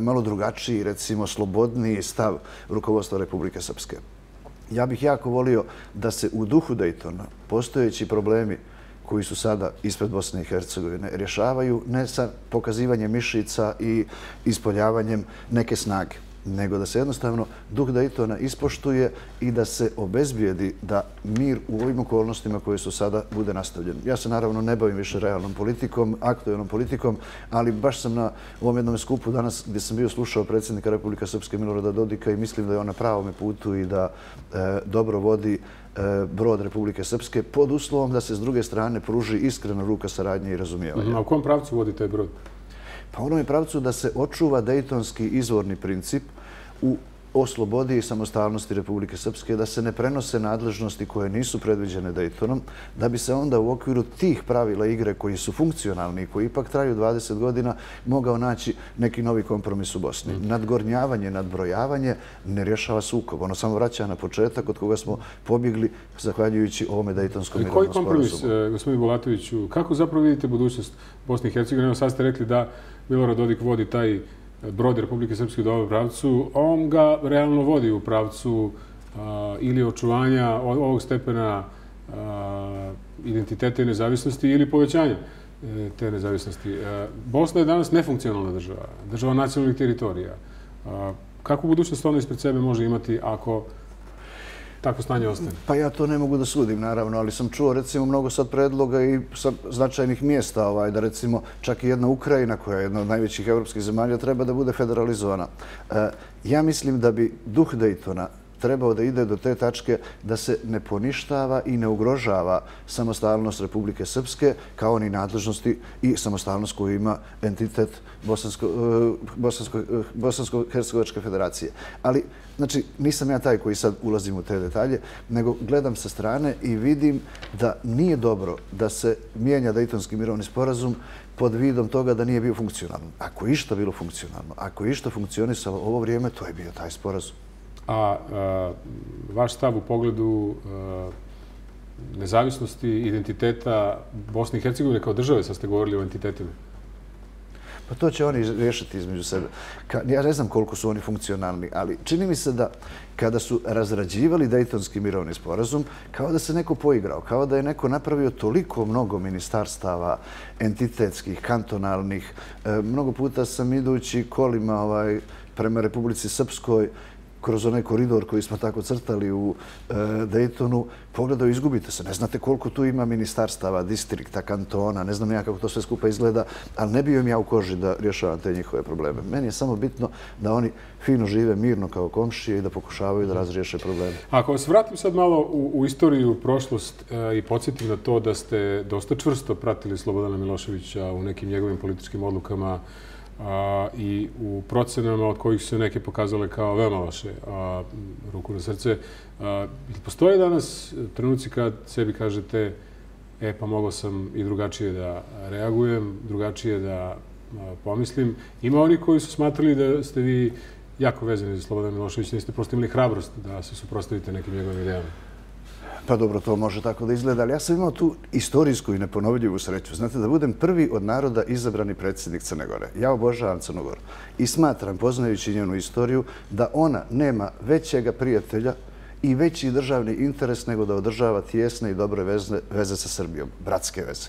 malo drugačiji, recimo slobodniji stav rukovodstva Republike Srpske. Ja bih jako volio da se u duhu Dejtona postojeći problemi koji su sada ispred Bosne i Hercegovine rješavaju ne sa pokazivanjem mišica i ispoljavanjem neke snage, nego da se jednostavno duh Dejtona ispoštuje i da se obezbijedi da mir u ovim okolnostima koje su sada bude nastavljen. Ja se naravno ne bavim više realnom politikom, aktualnom politikom, ali baš sam na ovom jednom skupu danas gdje sam bio slušao predsjednika Republike Srpske Milorada Dodika i mislim da je on na pravom putu i da e, dobro vodi brod Republike Srpske pod uslovom da se s druge strane pruži iskrena ruka saradnje i razumijevanja. A u kom pravcu vodi taj brod? Pa u onom pravcu da se očuva Dejtonski izvorni princip u o slobodi i samostalnosti Republike Srpske, da se ne prenose nadležnosti koje nisu predviđene Dejtonom, da bi se onda u okviru tih pravila igre koji su funkcionalni i koji ipak traju dvadeset godina mogao naći neki novi kompromis u Bosni. Nadgornjavanje, nadbrojavanje ne rješava sukob. Ono samo vraća na početak od koga smo pobjegli zahvaljujući ovome Dejtonskom mirovnom sporazumu. Koji kompromis, gospodine Bulatoviću, kako zapravo vidite budućnost Bosne i Hercegovine? Sad ste rekli da Milorad Dodik vodi taj brod Republike Srpske u ovom pravcu, on ga realno vodi u pravcu ili očuvanja ovog stepena identiteta i nezavisnosti ili povećanja te nezavisnosti. Bosna je danas nefunkcionalna država, država nacionalnih teritorija. Kakvu budućnost ona ispred sebe može imati ako tako stanje ostane? Pa ja to ne mogu da sudim, naravno, ali sam čuo recimo mnogo sad predloga i sa značajnih mjesta ovaj, da recimo čak i jedna Ukrajina, koja je jedna od najvećih evropskih zemalja, treba da bude federalizovana. E, ja mislim da bi duh Dejtona trebao da ide do te tačke da se ne poništava i ne ugrožava samostalnost Republike Srpske kao ni nadležnosti i samostalnost koju ima entitet Bosansko-Hercegovačke federacije. Ali, znači, nisam ja taj koji sad ulazim u te detalje, nego gledam sa strane i vidim da nije dobro da se mijenja Dejtonski mirovni sporazum pod vidom toga da nije bio funkcionalno. Ako je išta bilo funkcionalno, ako je išta funkcionisalo ovo vrijeme, to je bio taj sporazum. A, a vaš stav u pogledu a, nezavisnosti i identiteta Bosne i Hercegovine kao države, sad ste govorili o entitetima? Pa to će oni rješiti između sebe. Ka, ja ne znam koliko su oni funkcionalni, ali čini mi se da kada su razrađivali Dejtonski mirovni sporazum, kao da se neko poigrao, kao da je neko napravio toliko mnogo ministarstava, entitetskih, kantonalnih. E, mnogo puta sam idući kolima ovaj, prema Republici Srpskoj kroz onaj koridor koji smo tako crtali u Daytonu, pogledao, izgubite se. Ne znate koliko tu ima ministarstava, distrikta, kantona, ne znam ja kako to sve skupa izgleda, ali ne bio im ja u koži da rješavam te njihove probleme. Meni je samo bitno da oni fino žive mirno kao komšije i da pokušavaju da razriješe probleme. Ako se vratim sad malo u istoriju, u prošlost i podsjetim na to da ste dosta čvrsto pratili Slobodana Miloševića u nekim njegovim političkim odlukama i u procenama od kojih su neke pokazale kao veoma loše, ruku na srce. Postoje danas trenuci kad sebi kažete e pa mogao sam i drugačije da reagujem, drugačije da pomislim. Ima oni koji su smatrali da ste vi jako vezani za Slobodana Miloševića, niste prosto imali hrabrost da se suprotstavite nekim njegovim idejama. Pa dobro, to može tako da izgleda, ali ja sam imao tu istorijsku i neponovljivu sreću. Znate, da budem prvi od naroda izabrani predsjednik Crne Gore. Ja obožavam Crnu Goru i smatram, poznajući njenu istoriju, da ona nema većega prijatelja i veći državni interes nego da održava tijesne i dobre veze sa Srbijom, bratske veze.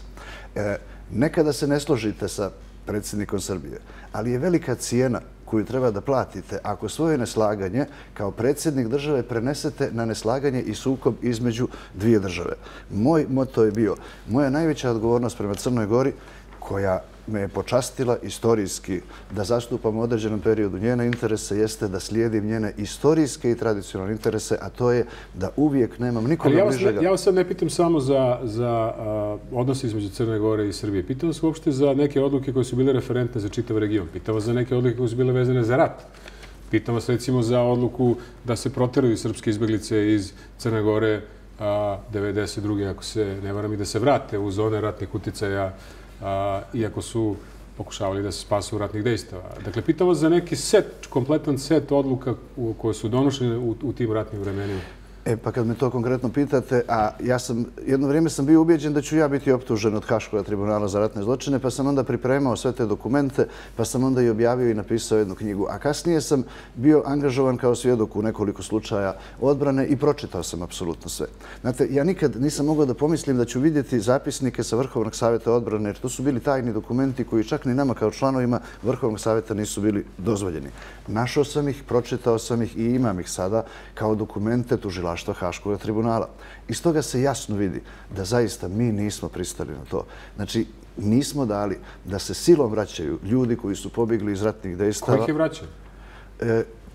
Nekada se ne složite sa predsjednikom Srbije, ali je velika cijena koju treba da platite ako svoje neslaganje kao predsjednik države prenesete na neslaganje i sukob između dvije države. Moj moto je bio, moja najveća odgovornost prema Crnoj Gori, koja me je počastila istorijski da zastupam u određenom periodu njene interese, jeste da slijedim njene istorijske i tradicionalne interese, a to je da uvijek nemam nikoga bližega. Ja vas sad ne pitam samo za odnose između Crne Gore i Srbije. Pitam vas uopšte za neke odluke koje su bile referentne za čitav region. Pitam vas za neke odluke koje su bile vezane za rat. Pitam vas recimo za odluku da se proteraju srpske izbjeglice iz Crne Gore devedeset druge ako se ne varam i da se vrate u zone ratnih uticaja iako su pokušavali da se spasu ratnih dejstava. Dakle, pitao vas za neki set, kompletan set odluka koje su donošene u tim ratnim vremenima. E, pa kad me to konkretno pitate, a ja sam, jedno vrijeme sam bio ubijeđen da ću ja biti optužen od Haškog tribunala za ratne zločine, pa sam onda pripremao sve te dokumente, pa sam onda i objavio i napisao jednu knjigu. A kasnije sam bio angažovan kao svjedok u nekoliko slučaja odbrane i pročitao sam apsolutno sve. Znate, ja nikad nisam mogao da pomislim da ću vidjeti zapisnike sa Vrhovnog savjeta odbrane, jer to su bili tajni dokumenti koji čak ni nama kao članovima Vrhovnog savjeta nisu bili dozvoljeni. Našao sam ih, pročitao sam ih i imam ih sada kao dokumente tužilaštva Haškog tribunala. Iz toga se jasno vidi da zaista mi nismo pristali na to. Znači, nismo dali da se silom vraćaju ljudi koji su pobjegli iz ratnih dejstava. Ko ih je vraćao?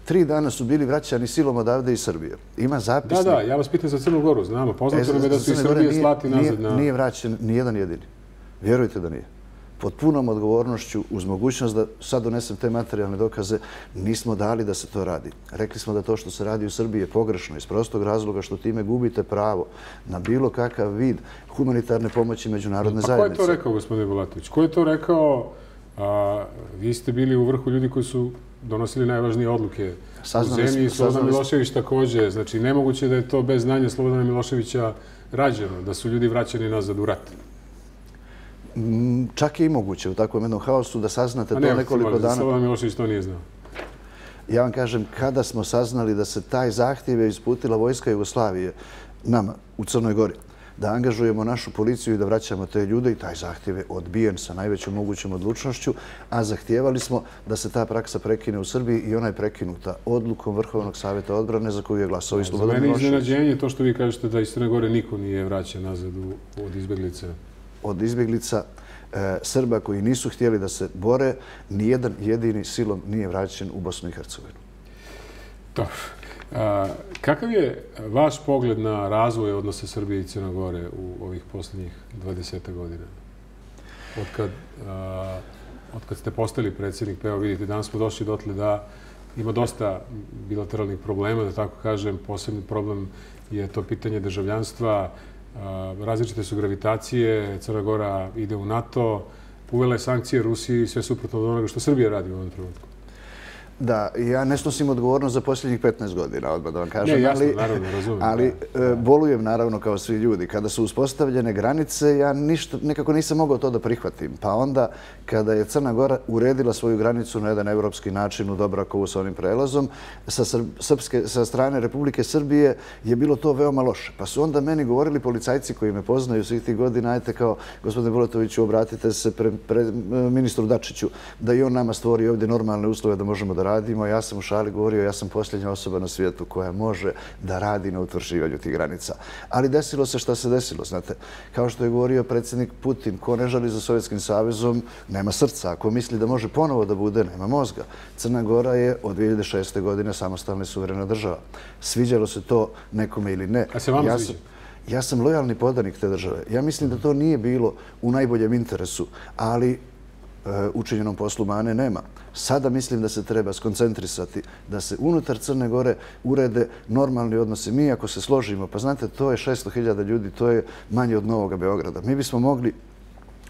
Tri dana su bili vraćani silom odavde iz Srbije. Ima zapisnik. Da, da, ja vas pitam za Crnu Goru, znamo. Poznato nam je da su iz Srbije slati nazad na... Nije vraćen nijedan jedini. Vjerujte da nije. Pod punom odgovornošću, uz mogućnost da sad donesem te materijalne dokaze, nismo dali da se to radi. Rekli smo da to što se radi u Srbiji je pogrešno iz prostog razloga što time gubite pravo na bilo kakav vid humanitarne pomoći međunarodne zajednice. A ko je to rekao, gospodine Bulatović? Ko je to rekao? Vi ste bili u vrhu ljudi koji su donosili najvažnije odluke u zemlji. Slobodan Milošević također. Znači, nemoguće da je to bez znanja Slobodana Miloševića rađeno, da su ljudi vraćeni nazad u rat. Čak je i moguće u takvom jednom haosu da saznate to nekoliko dana. A ne, Slobodan Milošević to nije znao. Ja vam kažem, kada smo saznali da se taj zahtjev je isputila vojska Jugoslavije nama u Crnoj Gori, da angažujemo našu policiju i da vraćamo te ljude, i taj zahtjev je odbijen sa najvećom mogućom odlučnošću, a zahtijevali smo da se ta praksa prekine u Srbiji i ona je prekinuta odlukom Vrhovnog savjeta odbrane za koju je glasao i Slobodan Milošević. Za mene iznenađenje je to što vi kažete da iz Crne Gore niko nije vraćan nazad od izbjeglica. od izbjeglica Srba koji nisu htjeli da se bore, nijedan jedini silom nije vraćen u Bosnu i Hercegovinu. Dobro. Kakav je vaš pogled na razvoj odnosa Srbije i Crne Gore u ovih posljednjih dvadeset godina? Od kad ste postali predsjednik, pa evo vidite, danas smo došli dotle da ima dosta bilateralnih problema, da tako kažem. Posebni problem je to pitanje državljanstva. Različite su gravitacije, Crna Gora ide u NATO, uvela je sankcije Rusiji, sve suprotno od onoga što Srbija radi u ovom trenutku. Da, ja ne snosim odgovornost za posljednjih petnaest godina, odmah da vam kažem. Ne, jasno, naravno, razumijem. Ali bolujem, naravno, kao svi ljudi. Kada su uspostavljene granice, ja nekako nisam mogao to da prihvatim. Pa onda, kada je Crna Gora uredila svoju granicu na jedan evropski način u Dobrakovu sa onim prelazom, sa strane Republike Srbije je bilo to veoma loše. Pa su onda meni govorili policajci koji me poznaju svih tih godina, ajte kao, gospodine Bulatoviću, obratite se ministru Dačiću da i on nama stvori ovdje normalne uslove da možemo da radimo. radimo. Ja sam u šali govorio, ja sam posljednja osoba na svijetu koja može da radi na utvrđivanju tih granica. Ali desilo se šta se desilo, znate. Kao što je govorio predsjednik Putin, ko ne žali za Sovjetskim savezom, nema srca. Ako misli da može ponovo da bude, nema mozga. Crna Gora je od dvije hiljade šeste. godine samostalna i suverena država. Sviđalo se to nekome ili ne. A se vam sviđa? Ja sam lojalni podanik te države. Ja mislim da to nije bilo u najboljem interesu, ali učinjenom poslu mane nema. Sada mislim da se treba skoncentrisati, da se unutar Crne Gore urede normalni odnosi. Mi ako se složimo, pa znate, to je šesto hiljada ljudi, to je manje od Novog Beograda. Mi bismo mogli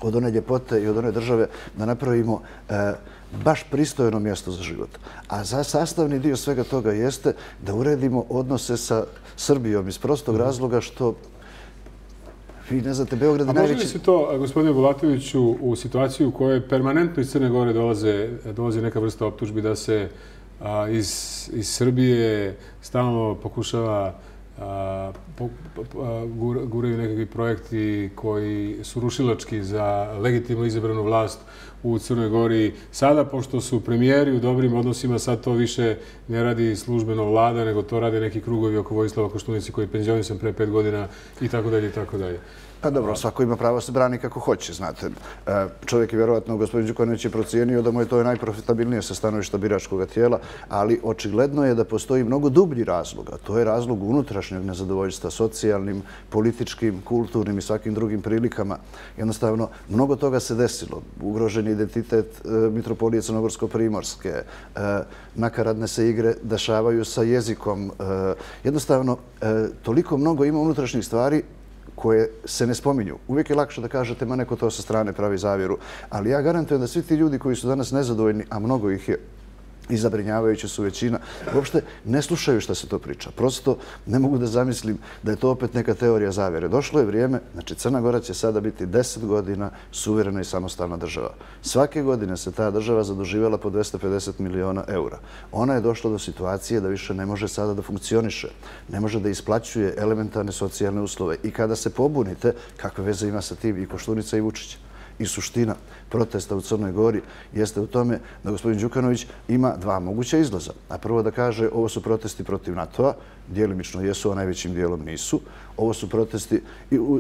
od one ljepote i od one države da napravimo baš pristojno mjesto za život. A za sastavni dio svega toga jeste da uredimo odnose sa Srbijom iz prostog razloga što vi ne znate, Beograd je najveći... A može li se to, gospodine Bulatoviću, u situaciju u kojoj permanentno iz Crne Gore dolaze neka vrsta optužbi da se iz Srbije stalno pokušava guraju nekakvi projekti koji su rušilački za legitimno izabranu vlast u Crnoj Gori. Sada, pošto su premijeri u dobrim odnosima, sad to više ne radi službeno vlada, nego to rade neki krugovi oko Vojislava Koštunice koji je penzionisan pre pet godina i tako dalje i tako dalje. Pa dobro, svako ima pravo se brani kako hoće, znate. Čovjek je vjerovatno, gospodin Đukanović je procijenio da mu je to najprofitabilnije sa stanovišta biračkog tijela, ali očigledno je da postoji mnogo dublji razlog, a to je razlog unutrašnjeg nezadovoljstva socijalnim, političkim, kulturnim i svakim drugim prilikama. Jednostavno, mnogo toga se desilo. Ugrožen je identitet Mitropolije Crnogorsko-Primorske, nakaradne se igre dešavaju sa jezikom. Jednostavno, toliko mnogo ima unutrašnjih stvari koje se ne spominju. Uvijek je lakše da kažete, ma neko to sa strane pravi zavjeru. Ali ja garantujem da svi ti ljudi koji su danas nezadovoljni, a mnogo ih je i zabrinjavajuće su većina, uopšte ne slušaju šta se to priča. Prosto ne mogu da zamislim da je to opet neka teorija zavjere. Došlo je vrijeme, znači Crna Gora će sada biti deset godina suverena i samostalna država. Svake godine se ta država zaduživala po dvesta pedeset miliona eura. Ona je došla do situacije da više ne može sada da funkcioniše, ne može da isplaćuje elementarne socijalne uslove. I kada se pobunite, kakve veze ima sa tim i Koštunica i Vučića? I suština protesta u Crnoj Gori jeste u tome da gospodin Đukanović ima dva moguća izlaza. A prvo da kaže ovo su protesti protiv NATO-a, dijelimično jesu, a najvećim dijelom nisu. Ovo su protesti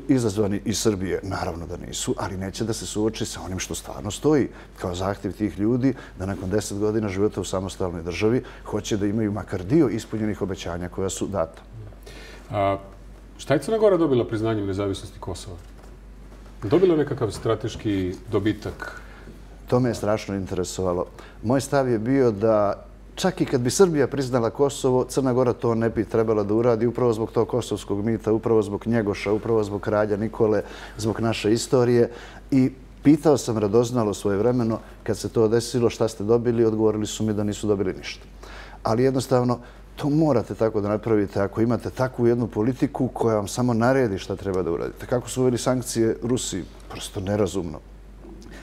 izazvani iz Srbije, naravno da nisu, ali neće da se suoči sa onim što stvarno stoji kao zahtjev tih ljudi da nakon deset godina života u samostalnoj državi hoće da imaju makar dio ispunjenih obećanja koja su data. A šta je Crna Gora dobila priznanjem nezavisnosti Kosova? Dobilo nekakav strateški dobitak? To me je strašno interesovalo. Moj stav je bio da čak i kad bi Srbija priznala Kosovo, Crna Gora to ne bi trebala da uradi upravo zbog tog kosovskog mita, upravo zbog Njegoša, upravo zbog kralja Nikole, zbog naše istorije. I pitao sam radoznalo svoje vremeno kad se to desilo šta ste dobili, odgovorili su mi da nisu dobili ništa. Ali jednostavno, to morate tako da napravite ako imate takvu jednu politiku koja vam samo naredi šta treba da uradite. Kako su uveli sankcije Rusiji? Prosto nerazumno.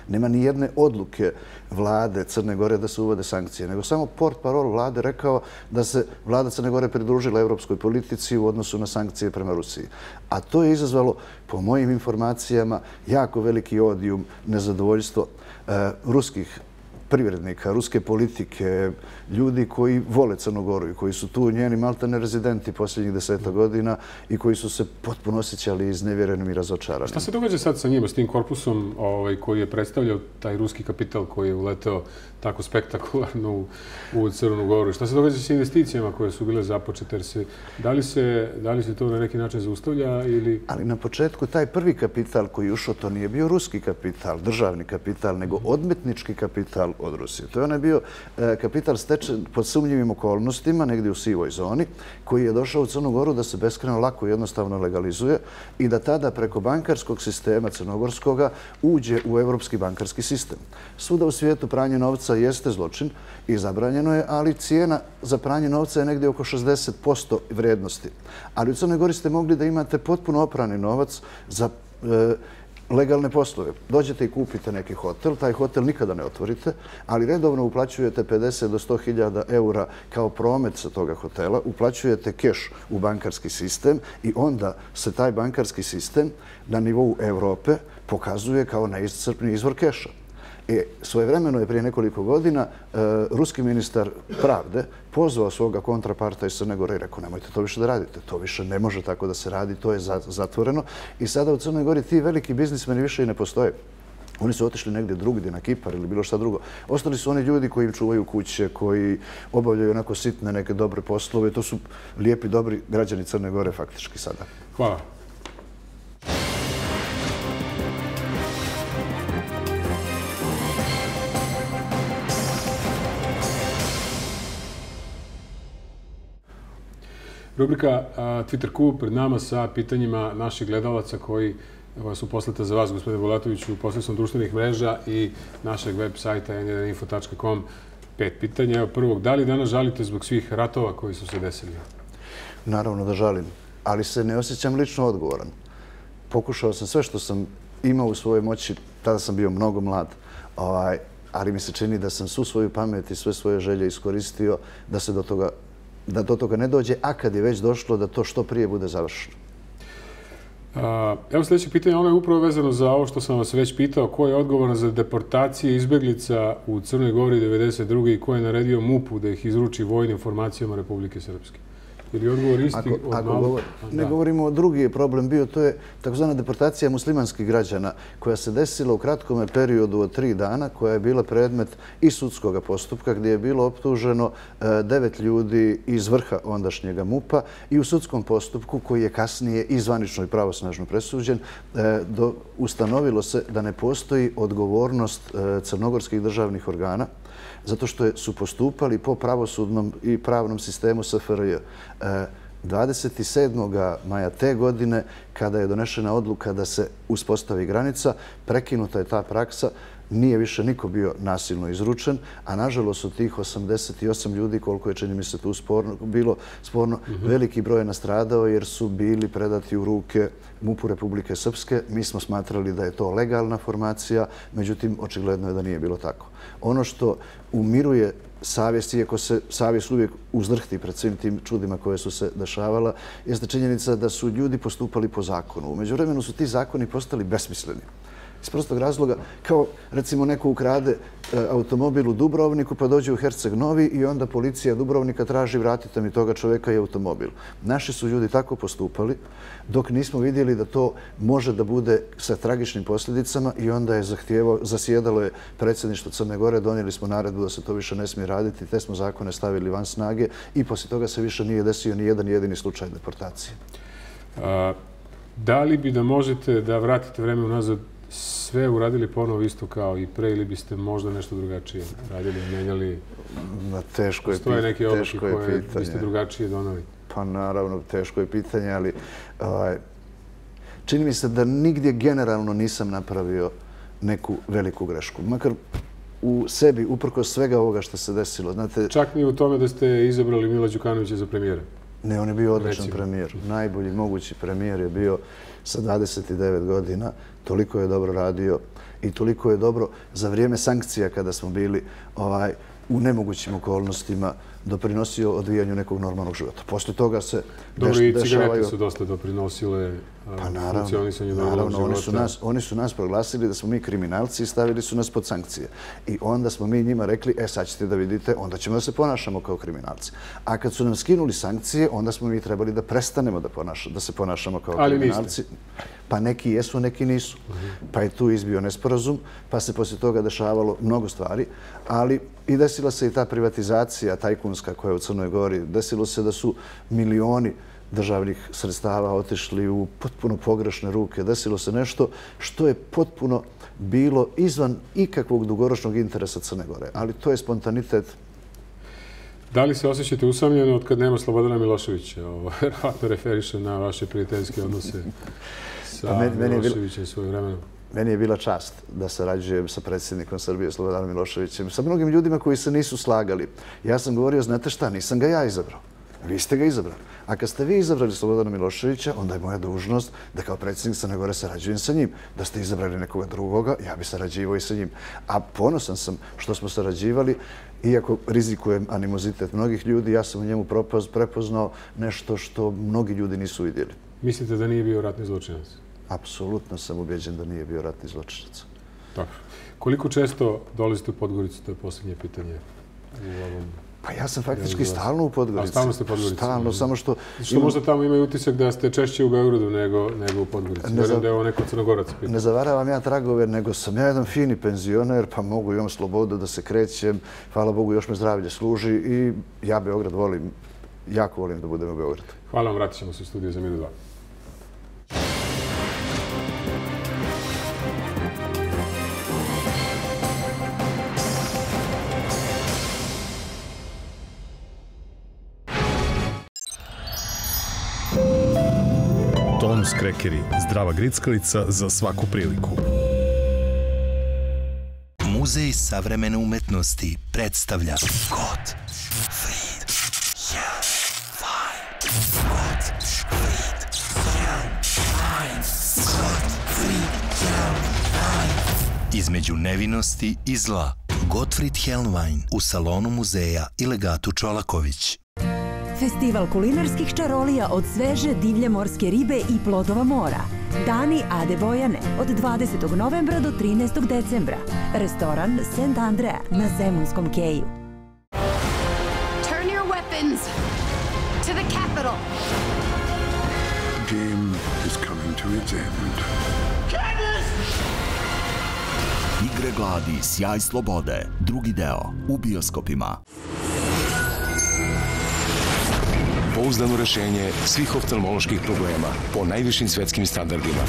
Nema ni jedne odluke vlade Crne Gore da se uvode sankcije, nego samo portparol vlade rekao da se vlada Crne Gore pridružila evropskoj politici u odnosu na sankcije prema Rusiji. A to je izazvalo, po mojim informacijama, jako veliki odijum, nezadovoljstvo ruskih privrednika, ruske politike, ljudi koji vole Crnu Goru i koji su tu njeni maltene rezidenti posljednjih deseta godina i koji su se potpuno osjećali iznevjerenim i razočaranim. Šta se događa sad sa njima, s tim korpusom koji je predstavljao taj ruski kapital koji je uleteo tako spektakularno u Crnu Goru? Šta se događa sa investicijama koje su bile započete? Da li se to na neki način zaustavlja? Ali na početku taj prvi kapital koji je ušao, to nije bio ruski kapital, državni kapital, nego odmetnički kapital od Rusije. To je onaj bio kapital stečen pod sumnjivim okolnostima, negdje u sivoj zoni, koji je došao u Crnu Goru da se beskrajno lako i jednostavno legalizuje i da tada preko bankarskog sistema crnogorskoga uđe u evropski bankarski sistem. Svuda u svijetu pranje novca jeste zločin i zabranjeno je, ali cijena za pranje novca je negdje oko šezdeset posto vrijednosti. Ali u Crnoj Gori ste mogli da imate potpuno oprani novac za legalne poslove. Dođete i kupite neki hotel, taj hotel nikada ne otvorite, ali redovno uplaćujete pedeset do sto hiljada eura kao promet sa toga hotela, uplaćujete keš u bankarski sistem i onda se taj bankarski sistem na nivou Evrope pokazuje kao neiscrpni izvor keša. Svojevremeno je prije nekoliko godina ruski ministar pravde pozvao svoga kontraparta iz Crne Gore i rekao nemojte to više da radite, to više ne može tako da se radi, to je zatvoreno. I sada u Crnoj Gori ti veliki biznismeni više i ne postoje. Oni su otišli negdje drugdje, na Kipar ili bilo šta drugo. Ostali su oni ljudi koji čuvaju kuće, koji obavljaju onako sitne neke dobre poslove. To su lijepi, dobri građani Crne Gore faktički sada. Hvala. Rubrika Twitter Q pred nama sa pitanjima naših gledalaca koji su poslata za vas, gospodine Bulatoviću, posredstvom društvenih mreža i našeg web sajta en jedan info tačka com. Pet pitanja. Evo prvog, da li danas žalite zbog svih ratova koji su se desili? Naravno da žalim, ali se ne osjećam lično odgovoran. Pokušao sam sve što sam imao u svojoj moći, tada sam bio mnogo mlad, ali mi se čini da sam svu svoju pamet i sve svoje želje iskoristio da se do toga da do toga ne dođe, a kad je već došlo, da to što prije bude završeno. Evo sljedeće pitanje, ono je upravo vezano za ovo što sam vas već pitao. Ko je odgovoran za deportacije izbjeglica u Crnoj Gori devedeset druge i ko je naredio MUP-u da ih izruči vojnim formacijama Republike Srpske? Ili odgovor isti od malo? Ne govorimo o drugi problem bio, to je takozvana deportacija muslimanskih građana koja se desila u kratkome periodu od tri dana, koja je bila predmet i sudskog postupka gdje je bilo optuženo devet ljudi iz vrha ondašnjega MUP-a i u sudskom postupku koji je kasnije i zvanično i pravosnažno presuđen ustanovilo se da ne postoji odgovornost crnogorskih državnih organa zato što su postupali po pravosudnom i pravnom sistemu S F R J. dvadeset sedmog maja te godine, kada je donešena odluka da se uspostavi granica, prekinuta je ta praksa, nije više niko bio nasilno izručen, a nažalost od tih osamdeset osam ljudi, koliko je čini mi se tu bilo sporno, veliki broj je nastradao jer su bili predati u ruke MUP-u Republike Srpske. Mi smo smatrali da je to legalna formacija, međutim, očigledno je da nije bilo tako. Ono što umiruje savjest, iako se savjest uvijek uzdrhti pred svim tim čudima koje su se dešavala, jeste činjenica da su ljudi postupali po zakonu. U međuvremenu su ti zakoni postali besmisleni. Iz prostog razloga, kao recimo neko ukrade automobil u Dubrovniku pa dođe u Herceg Novi i onda policija Dubrovnika traži vratite mi toga čoveka i automobil. Naši su ljudi tako postupali dok nismo vidjeli da to može da bude sa tragičnim posljedicama i onda je zasjedalo je predsjedništvo Crne Gore, donijeli smo naredbu da se to više ne smije raditi, te smo zakone stavili van snage i poslije toga se više nije desio ni jedan jedini slučaj deportacije. Da li bi da možete da vratite vreme unazad sve uradili ponovo isto kao i pre ili biste možda nešto drugačije radili, menjali? Teško je pitanje. Teško je koje biste drugačije donali? Pa naravno, teško je pitanje, ali ovaj, čini mi se da nigdje generalno nisam napravio neku veliku grešku. Makar u sebi, uprko svega ovoga što se desilo. Znate, čak ni u tome da ste izabrali Mila Đukanovića za premijera? Ne, on je bio odličan premijer. Najbolji mogući premijer je bio sa dvadeset devet godina. Toliko je dobro radio i toliko je dobro za vrijeme sankcija kada smo bili ovaj, u nemogućim okolnostima doprinosio odvijanju nekog normalnog života. Posle toga se dešavaju... Dobro, i cigarete su dosta doprinosile funkcionisanju normalnog života. Oni su nas proglasili da smo mi kriminalci i stavili su nas pod sankcije. I onda smo mi njima rekli, e sad ćete da vidite, onda ćemo da se ponašamo kao kriminalci. A kad su nam skinuli sankcije, onda smo mi trebali da prestanemo da se ponašamo kao kriminalci. Pa neki jesu, neki nisu. Pa je tu izbio nesporazum, pa se poslije toga dešavalo mnogo stvari, ali i desila se i ta privatizacija tajkunska koja je u Crnoj Gori. Desilo se da su milioni državnih sredstava otišli u potpuno pogrešne ruke. Desilo se nešto što je potpuno bilo izvan ikakvog dugoročnog interesa Crne Gore, ali to je spontanitet. Da li se osjećate usamljeno od kad nema Slobodana Miloševića? Vjerojatno referiše na vaše prijateljske odnose sa Miloševićem svojim vremenom. Meni je bila čast da sarađujem sa predsjednikom Srbije, Slobodanom Miloševićem, sa mnogim ljudima koji se nisu slagali. Ja sam govorio, znate šta, nisam ga ja izabrao. Vi ste ga izabrali. A kad ste vi izabrali Slobodana Miloševića, onda je moja dužnost da kao predsjednik Crne Gore sarađujem sa njim. Da ste izabrali nekoga drugoga, ja bi sarađivao i sa njim. A ponosan sam što smo sarađivali, iako rizikujem animozitet mnogih ljudi, ja sam u njemu prepoznao nešto što mnogi ljudi nisu vidjeli. Mislite da nije bio ratni zločinac? Apsolutno sam ubijeđen da nije bio ratni zločinac. Dobro. Koliko često dolazite u Podgoricu? To je posljednje pitanje u ovom... Pa ja sam faktički stalno u Podgorici. A stalno ste u Podgorici? Stalno, samo što... Što možda tamo imaju utisak da ste češće u Beogradu nego u Podgorici. Vjerujem da je ovo neko Crnogorac pitao. Ne zavaravam ja tragove, nego sam ja jedan fini penzioner, pa mogu, imam slobodu da se krećem. Hvala Bogu, još me zdravlje služi i ja Beograd volim. Jako volim da budem u Beogradu. Hvala vam, vratit ćemo se u studiju za minut dva. Tom's Crackeri. Zdrava grickalica za svaku priliku. Muzej savremene umetnosti predstavlja Scott Fried Hjelm Wein. Scott Fried Hjelm Wein. Scott Fried Hjelm Wein. Između nevinosti i zla. Gottfried Hjelm Wein u salonu muzeja i Legatu Čolaković. Festival kulinarskih čarolija od sveže divlje morske ribe i plodova mora. Dani Ade Bojane od dvadesetog novembra do trinaestog decembra. Restoran Saint Andrea na Zemunskom keju. Turn your weapons to the capital. Game is coming to its end. Igre gladi, sjaj slobode. Drugi deo u bioskopima. Pouzdano rešenje svih oftalmoloških problema po najvišim svetskim standardima.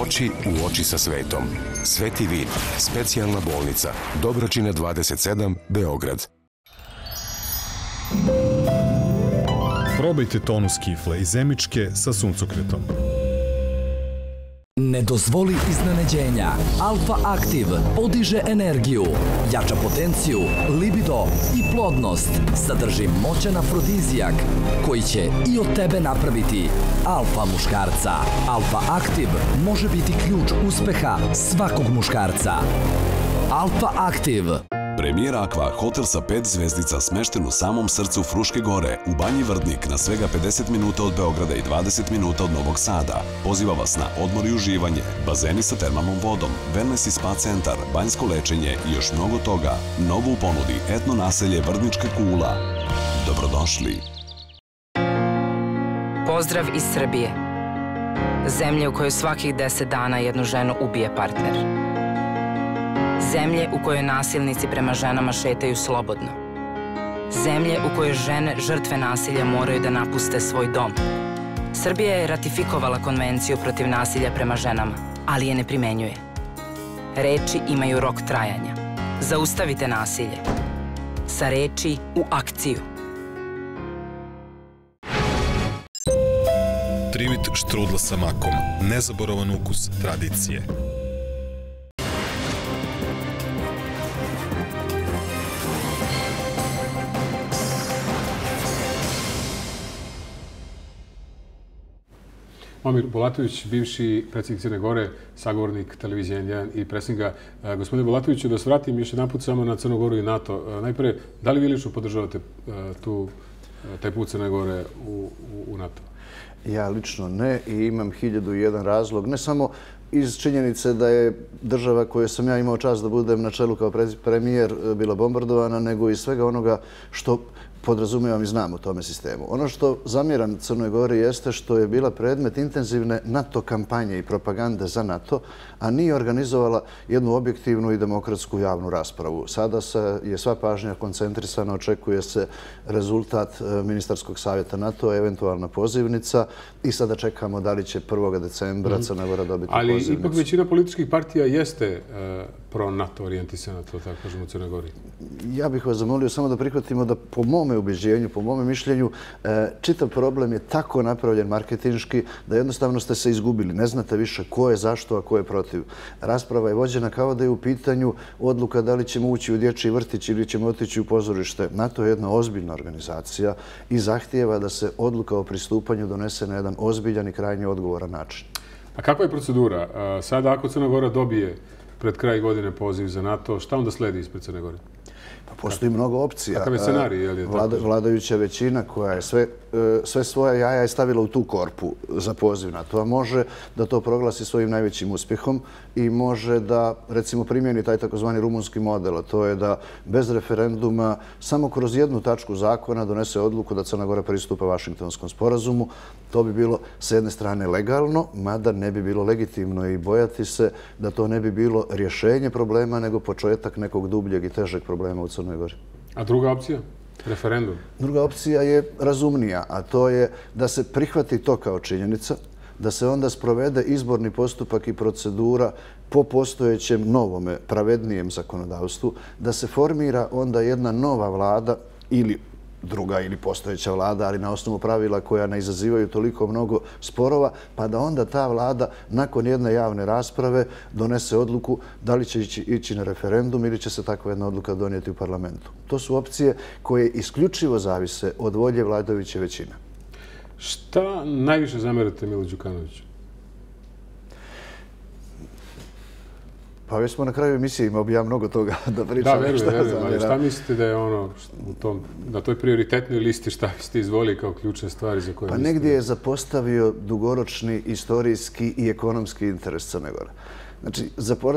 Oči u oči sa svetom. Sveti vid. Specijalna bolnica. Dobročina dvadeset sedam, Beograd. Probajte tonus kifle i zemičke sa suncokretom. Ne dozvoli iznenađenja. Alfa Aktiv podiže energiju, jača potenciju, libido i plodnost. Sadrži moćan afrodizijak koji će i od tebe napraviti alfa muškarca. Alfa Aktiv može biti ključ uspeha svakog muškarca. Alfa Aktiv. Premijer Aqua, hotel sa pet zvezdica smešten u samom srcu Fruške gore, u Banji Vrdnik, na svega pedeset minuta od Beograda i dvadeset minuta od Novog Sada. Poziva vas na odmor i uživanje, bazeni sa termalnom vodom, wellness i spa centar, banjsko lečenje i još mnogo toga. Novo u ponudi etno naselje Vrdnička kula. Dobrodošli. Pozdrav iz Srbije. Zemlje u kojoj svakih deset dana jednu ženu ubije partner. Zemlje u kojoj nasilnici prema ženama šetaju slobodno. Zemlje u kojoj žene žrtve nasilja moraju da napuste svoj dom. Srbija je ratifikovala konvenciju protiv nasilja prema ženama, ali je ne primenjuje. Reči imaju rok trajanja. Zaustavite nasilje. Sa reči u akciju. Trivit štrudla sa makom. Nezaboravan ukus tradicije. Momira Bulatović, bivši predsjednik Crne Gore, sagovornik televizije N jedan i presinga. Gospodine Bulatoviću, da se vratim još jedan put samo na Crnu Goru i NATO. Najpre, da li vi lično podržavate taj put Crne Gore u NATO? Ja lično ne i imam hiljadu i jedan razlog. Ne samo iz činjenice da je država koju sam ja imao čast da budem na čelu kao premijer bila bombardovana, nego i svega onoga što podrazumijevam i znam u tome sistemu. Ono što zamjeram Crnoj Gori jeste što je bila predmet intenzivne NATO kampanje i propagande za NATO, a nije organizovala jednu objektivnu i demokratsku javnu raspravu. Sada je sva pažnja koncentrisana, očekuje se rezultat ministarskog savjeta NATO, eventualna pozivnica i sada čekamo da li će prvog decembra Crna Gora dobiti pozivnicu. Ali ipak većina političkih partija jeste pro-NATO orijentisana, to tako kažemo u Crnoj Gori. Ja bih vas zamolio samo da prihvatimo da po mome ubeđenju, po mome mišljenju, čitav problem je tako napravljen marketinški da jednostavno ste se izgubili. Ne znate više ko je zašto, a ko je protiv. Rasprava je vođena kao da je u pitanju odluka da li ćemo ući u dječji vrtić ili ćemo otići u pozorište. NATO je jedna ozbiljna organizacija i zahtijeva da se odluka o pristupanju donese na jedan ozbiljan i krajnje odgovoran način. A kakva je procedura? Sada ako Crna Gora dobije pred kraj godine poziv za NATO. Šta onda sledi ispred Crne Gore? Pa postoji mnogo opcija. Kakav je scenarij, je li je tako? Vladajuća većina koja je sve, sve svoje jaja je stavila u tu korpu za poziv na to, a može da to proglasi svojim najvećim uspjehom i može da, recimo, primjeni taj takozvani rumunski model, a to je da bez referenduma samo kroz jednu tačku zakona donese odluku da Crna Gora pristupa Vašingtonskom sporazumu. To bi bilo s jedne strane legalno, mada ne bi bilo legitimno i bojati se da to ne bi bilo rješenje problema, nego početak nekog dubljeg i težeg problema u Crnoj Gori. A druga opcija? Referendum? Druga opcija je razumnija, a to je da se prihvati to kao činjenica, da se onda sprovede izborni postupak i procedura po postojećem novome, pravednijem zakonodavstvu, da se formira onda jedna nova vlada ili druga ili postojeća vlada, ali na osnovu pravila koja ne izazivaju toliko mnogo sporova, pa da onda ta vlada nakon jedne javne rasprave donese odluku da li će ići, ići na referendum ili će se takva jedna odluka donijeti u parlamentu. To su opcije koje isključivo zavise od volje vladajuće većine. Šta najviše zamerate Milu Đukanoviću? Pa već smo na kraju emisije, imao bi ja mnogo toga da pričam. Da, verujem, verujem, ali šta mislite da je ono, na toj prioritetnoj listi šta ste izvoli kao ključne stvari za koje... Pa negdje je zapostavio dugoročni, istorijski i ekonomski interes Crne Gore. Znači,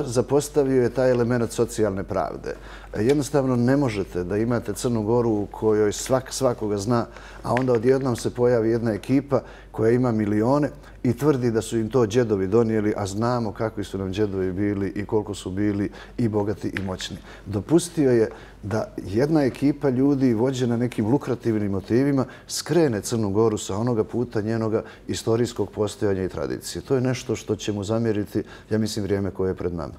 zapostavio je taj element socijalne pravde. Jednostavno ne možete da imate Crnu Goru u kojoj svak svakoga zna, a onda odjednom se pojavi jedna ekipa koja ima milione i tvrdi da su im to đedovi donijeli, a znamo kakvi su nam đedovi bili i koliko su bili i bogati i moćni. Dopustio je da jedna ekipa ljudi vođena nekim lukrativnim motivima skrene Crnu Goru sa onoga puta njenoga istorijskog postojanja i tradicije. To je nešto što će mu zamjeriti, ja mislim, vrijeme koje je pred nama.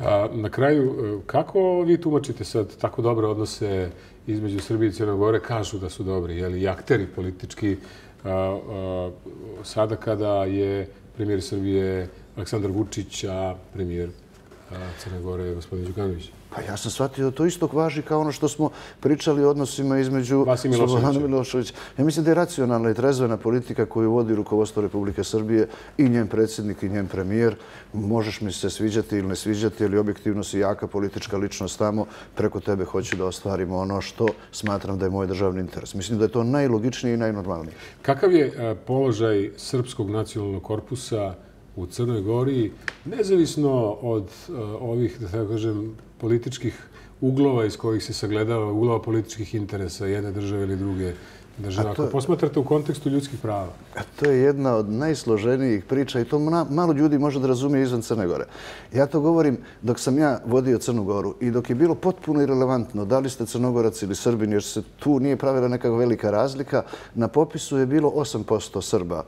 A na kraju, kako vi tumačite sad tako dobre odnose između Srbije i Crne Gore? Kažu da su dobri, je li, i akteri politički. Sada kada je premijer Srbije Aleksandar Vučić, a premijer Crne Gore je gospodin Đukanović. Pa ja sam shvatio da to isto važi kao ono što smo pričali o odnosima između Slobodana Miloševića. Ja mislim da je racionalna i trezvena politika koju vodi rukovodstvo Republike Srbije i njen predsjednik i njen premijer. Možeš mi se sviđati ili ne sviđati, ali objektivno si jaka politička ličnost tamo. Preko tebe hoću da ostvarimo ono što smatram da je moj državni interes. Mislim da je to najlogičnije i najnormalnije. Kakav je položaj Srpskog nacionalnog korpusa u Crnoj Gori, nezavisno od ovih, da tako kažem, političkih uglova iz kojih se sagledava, uglova političkih interesa jedne države ili druge države? Ako posmatrate u kontekstu ljudskih prava. To je jedna od najsloženijih priča i to malo ljudi može da razumije izvan Crne Gore. Ja to govorim dok sam ja vodio Crnu Goru i dok je bilo potpuno irelevantno da li ste Crnogorac ili Srbin, jer se tu nije pravila nekakva velika razlika, na popisu je bilo osam posto Srba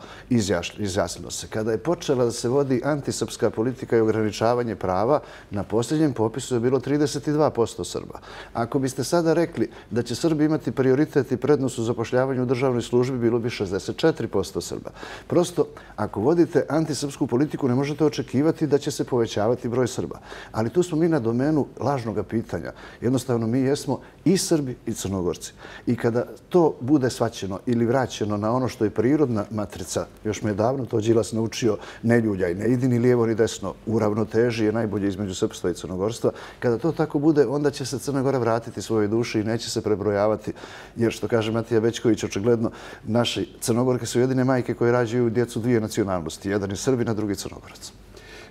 izjasnilo se. Kada je počela da se vodi antisrpska politika i ograničavanje prava, na posljednjem popisu je bilo trideset dva posto Srba. Ako biste sada rekli da će Srbi imati prioritet i prednost u zapošljavanju u državnoj službi, bilo bi šezdeset četiri posto Srba. Prosto, ako vodite antisrpsku politiku, ne možete očekivati da će se povećavati broj Srba. Ali tu smo mi na domenu lažnog pitanja. Jednostavno, mi jesmo i Srbi i Crnogorci. I kada to bude shvaćeno ili vraćeno na ono što je prirodna matrica, još me je davno to Đilas naučio, ne ljuljaj, ne idi ni lijevo ni desno, u ravnoteži je najbolje između srpstva i crnogorstva. Kada to tako bude, onda će se Crna Gora vratiti svoje duše i neće se prebrojavati. Jer, što kaže Matija Bećković, očigledno, naše Crnogorke su jedine majke koje rađaju djecu dvije nacionalnosti. Jedan je Srbin, a drugi Crnogorac.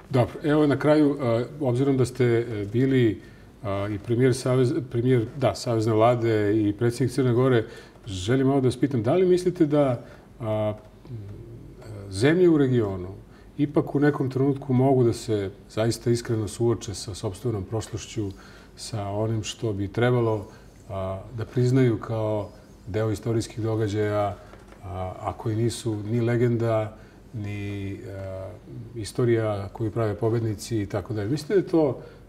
Dobro. Evo na kraju, obzirom da ste bili i premijer Savezne vlade i predsjednik Crne Gore, želim ovo da vas pitam, da li mislite da zemlje u regionu ipak u nekom trenutku mogu da se zaista iskreno suoče sa sopstvenom prošlošću, sa onim što bi trebalo da priznaju kao deo istorijskih događaja, a koji nisu ni legenda, ni istorija koju prave pobednici i tako dalje. Mislite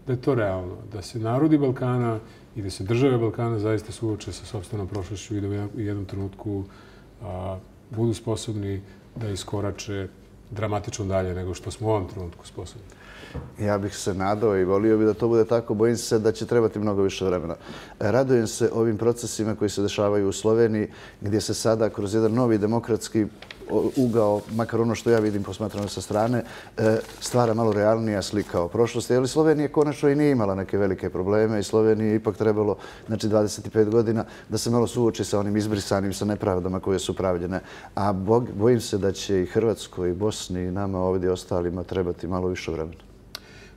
da je to realno? Da se narodi Balkana i da se države Balkana zaista suoče sa sopstvenom prošlošću i da u jednom trenutku budu sposobni da iskorače dramatično dalje nego što smo u ovom trenutku sposobni? Ja bih se nadao i volio bi da to bude tako. Bojim se da će trebati mnogo više vremena. Radujem se ovim procesima koji se dešavaju u Sloveniji, gdje se sada kroz jedan novi demokratski ugao, makar ono što ja vidim posmatrano sa strane, stvara malo realnija slika o prošlosti. Ali Slovenija konačno i nije imala neke velike probleme i Sloveniji je ipak trebalo, znači, dvadeset pet godina da se malo suoči sa onim izbrisanim, sa nepravdama koje su pravljene. A bojim se da će i Hrvatskoj, i Bosni, i nama ovdje ostalima trebati malo više vremena.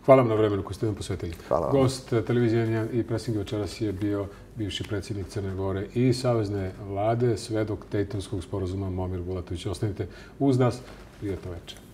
Hvala vam na vremenu koji ste nam posvetili. Gost televizije i presinga večeras je bio bivši predsjednik Crne Gore i Savezne vlade, svedok Dejtonskog sporazuma Momira Bulatović. Ostanite uz nas, prijatno večer.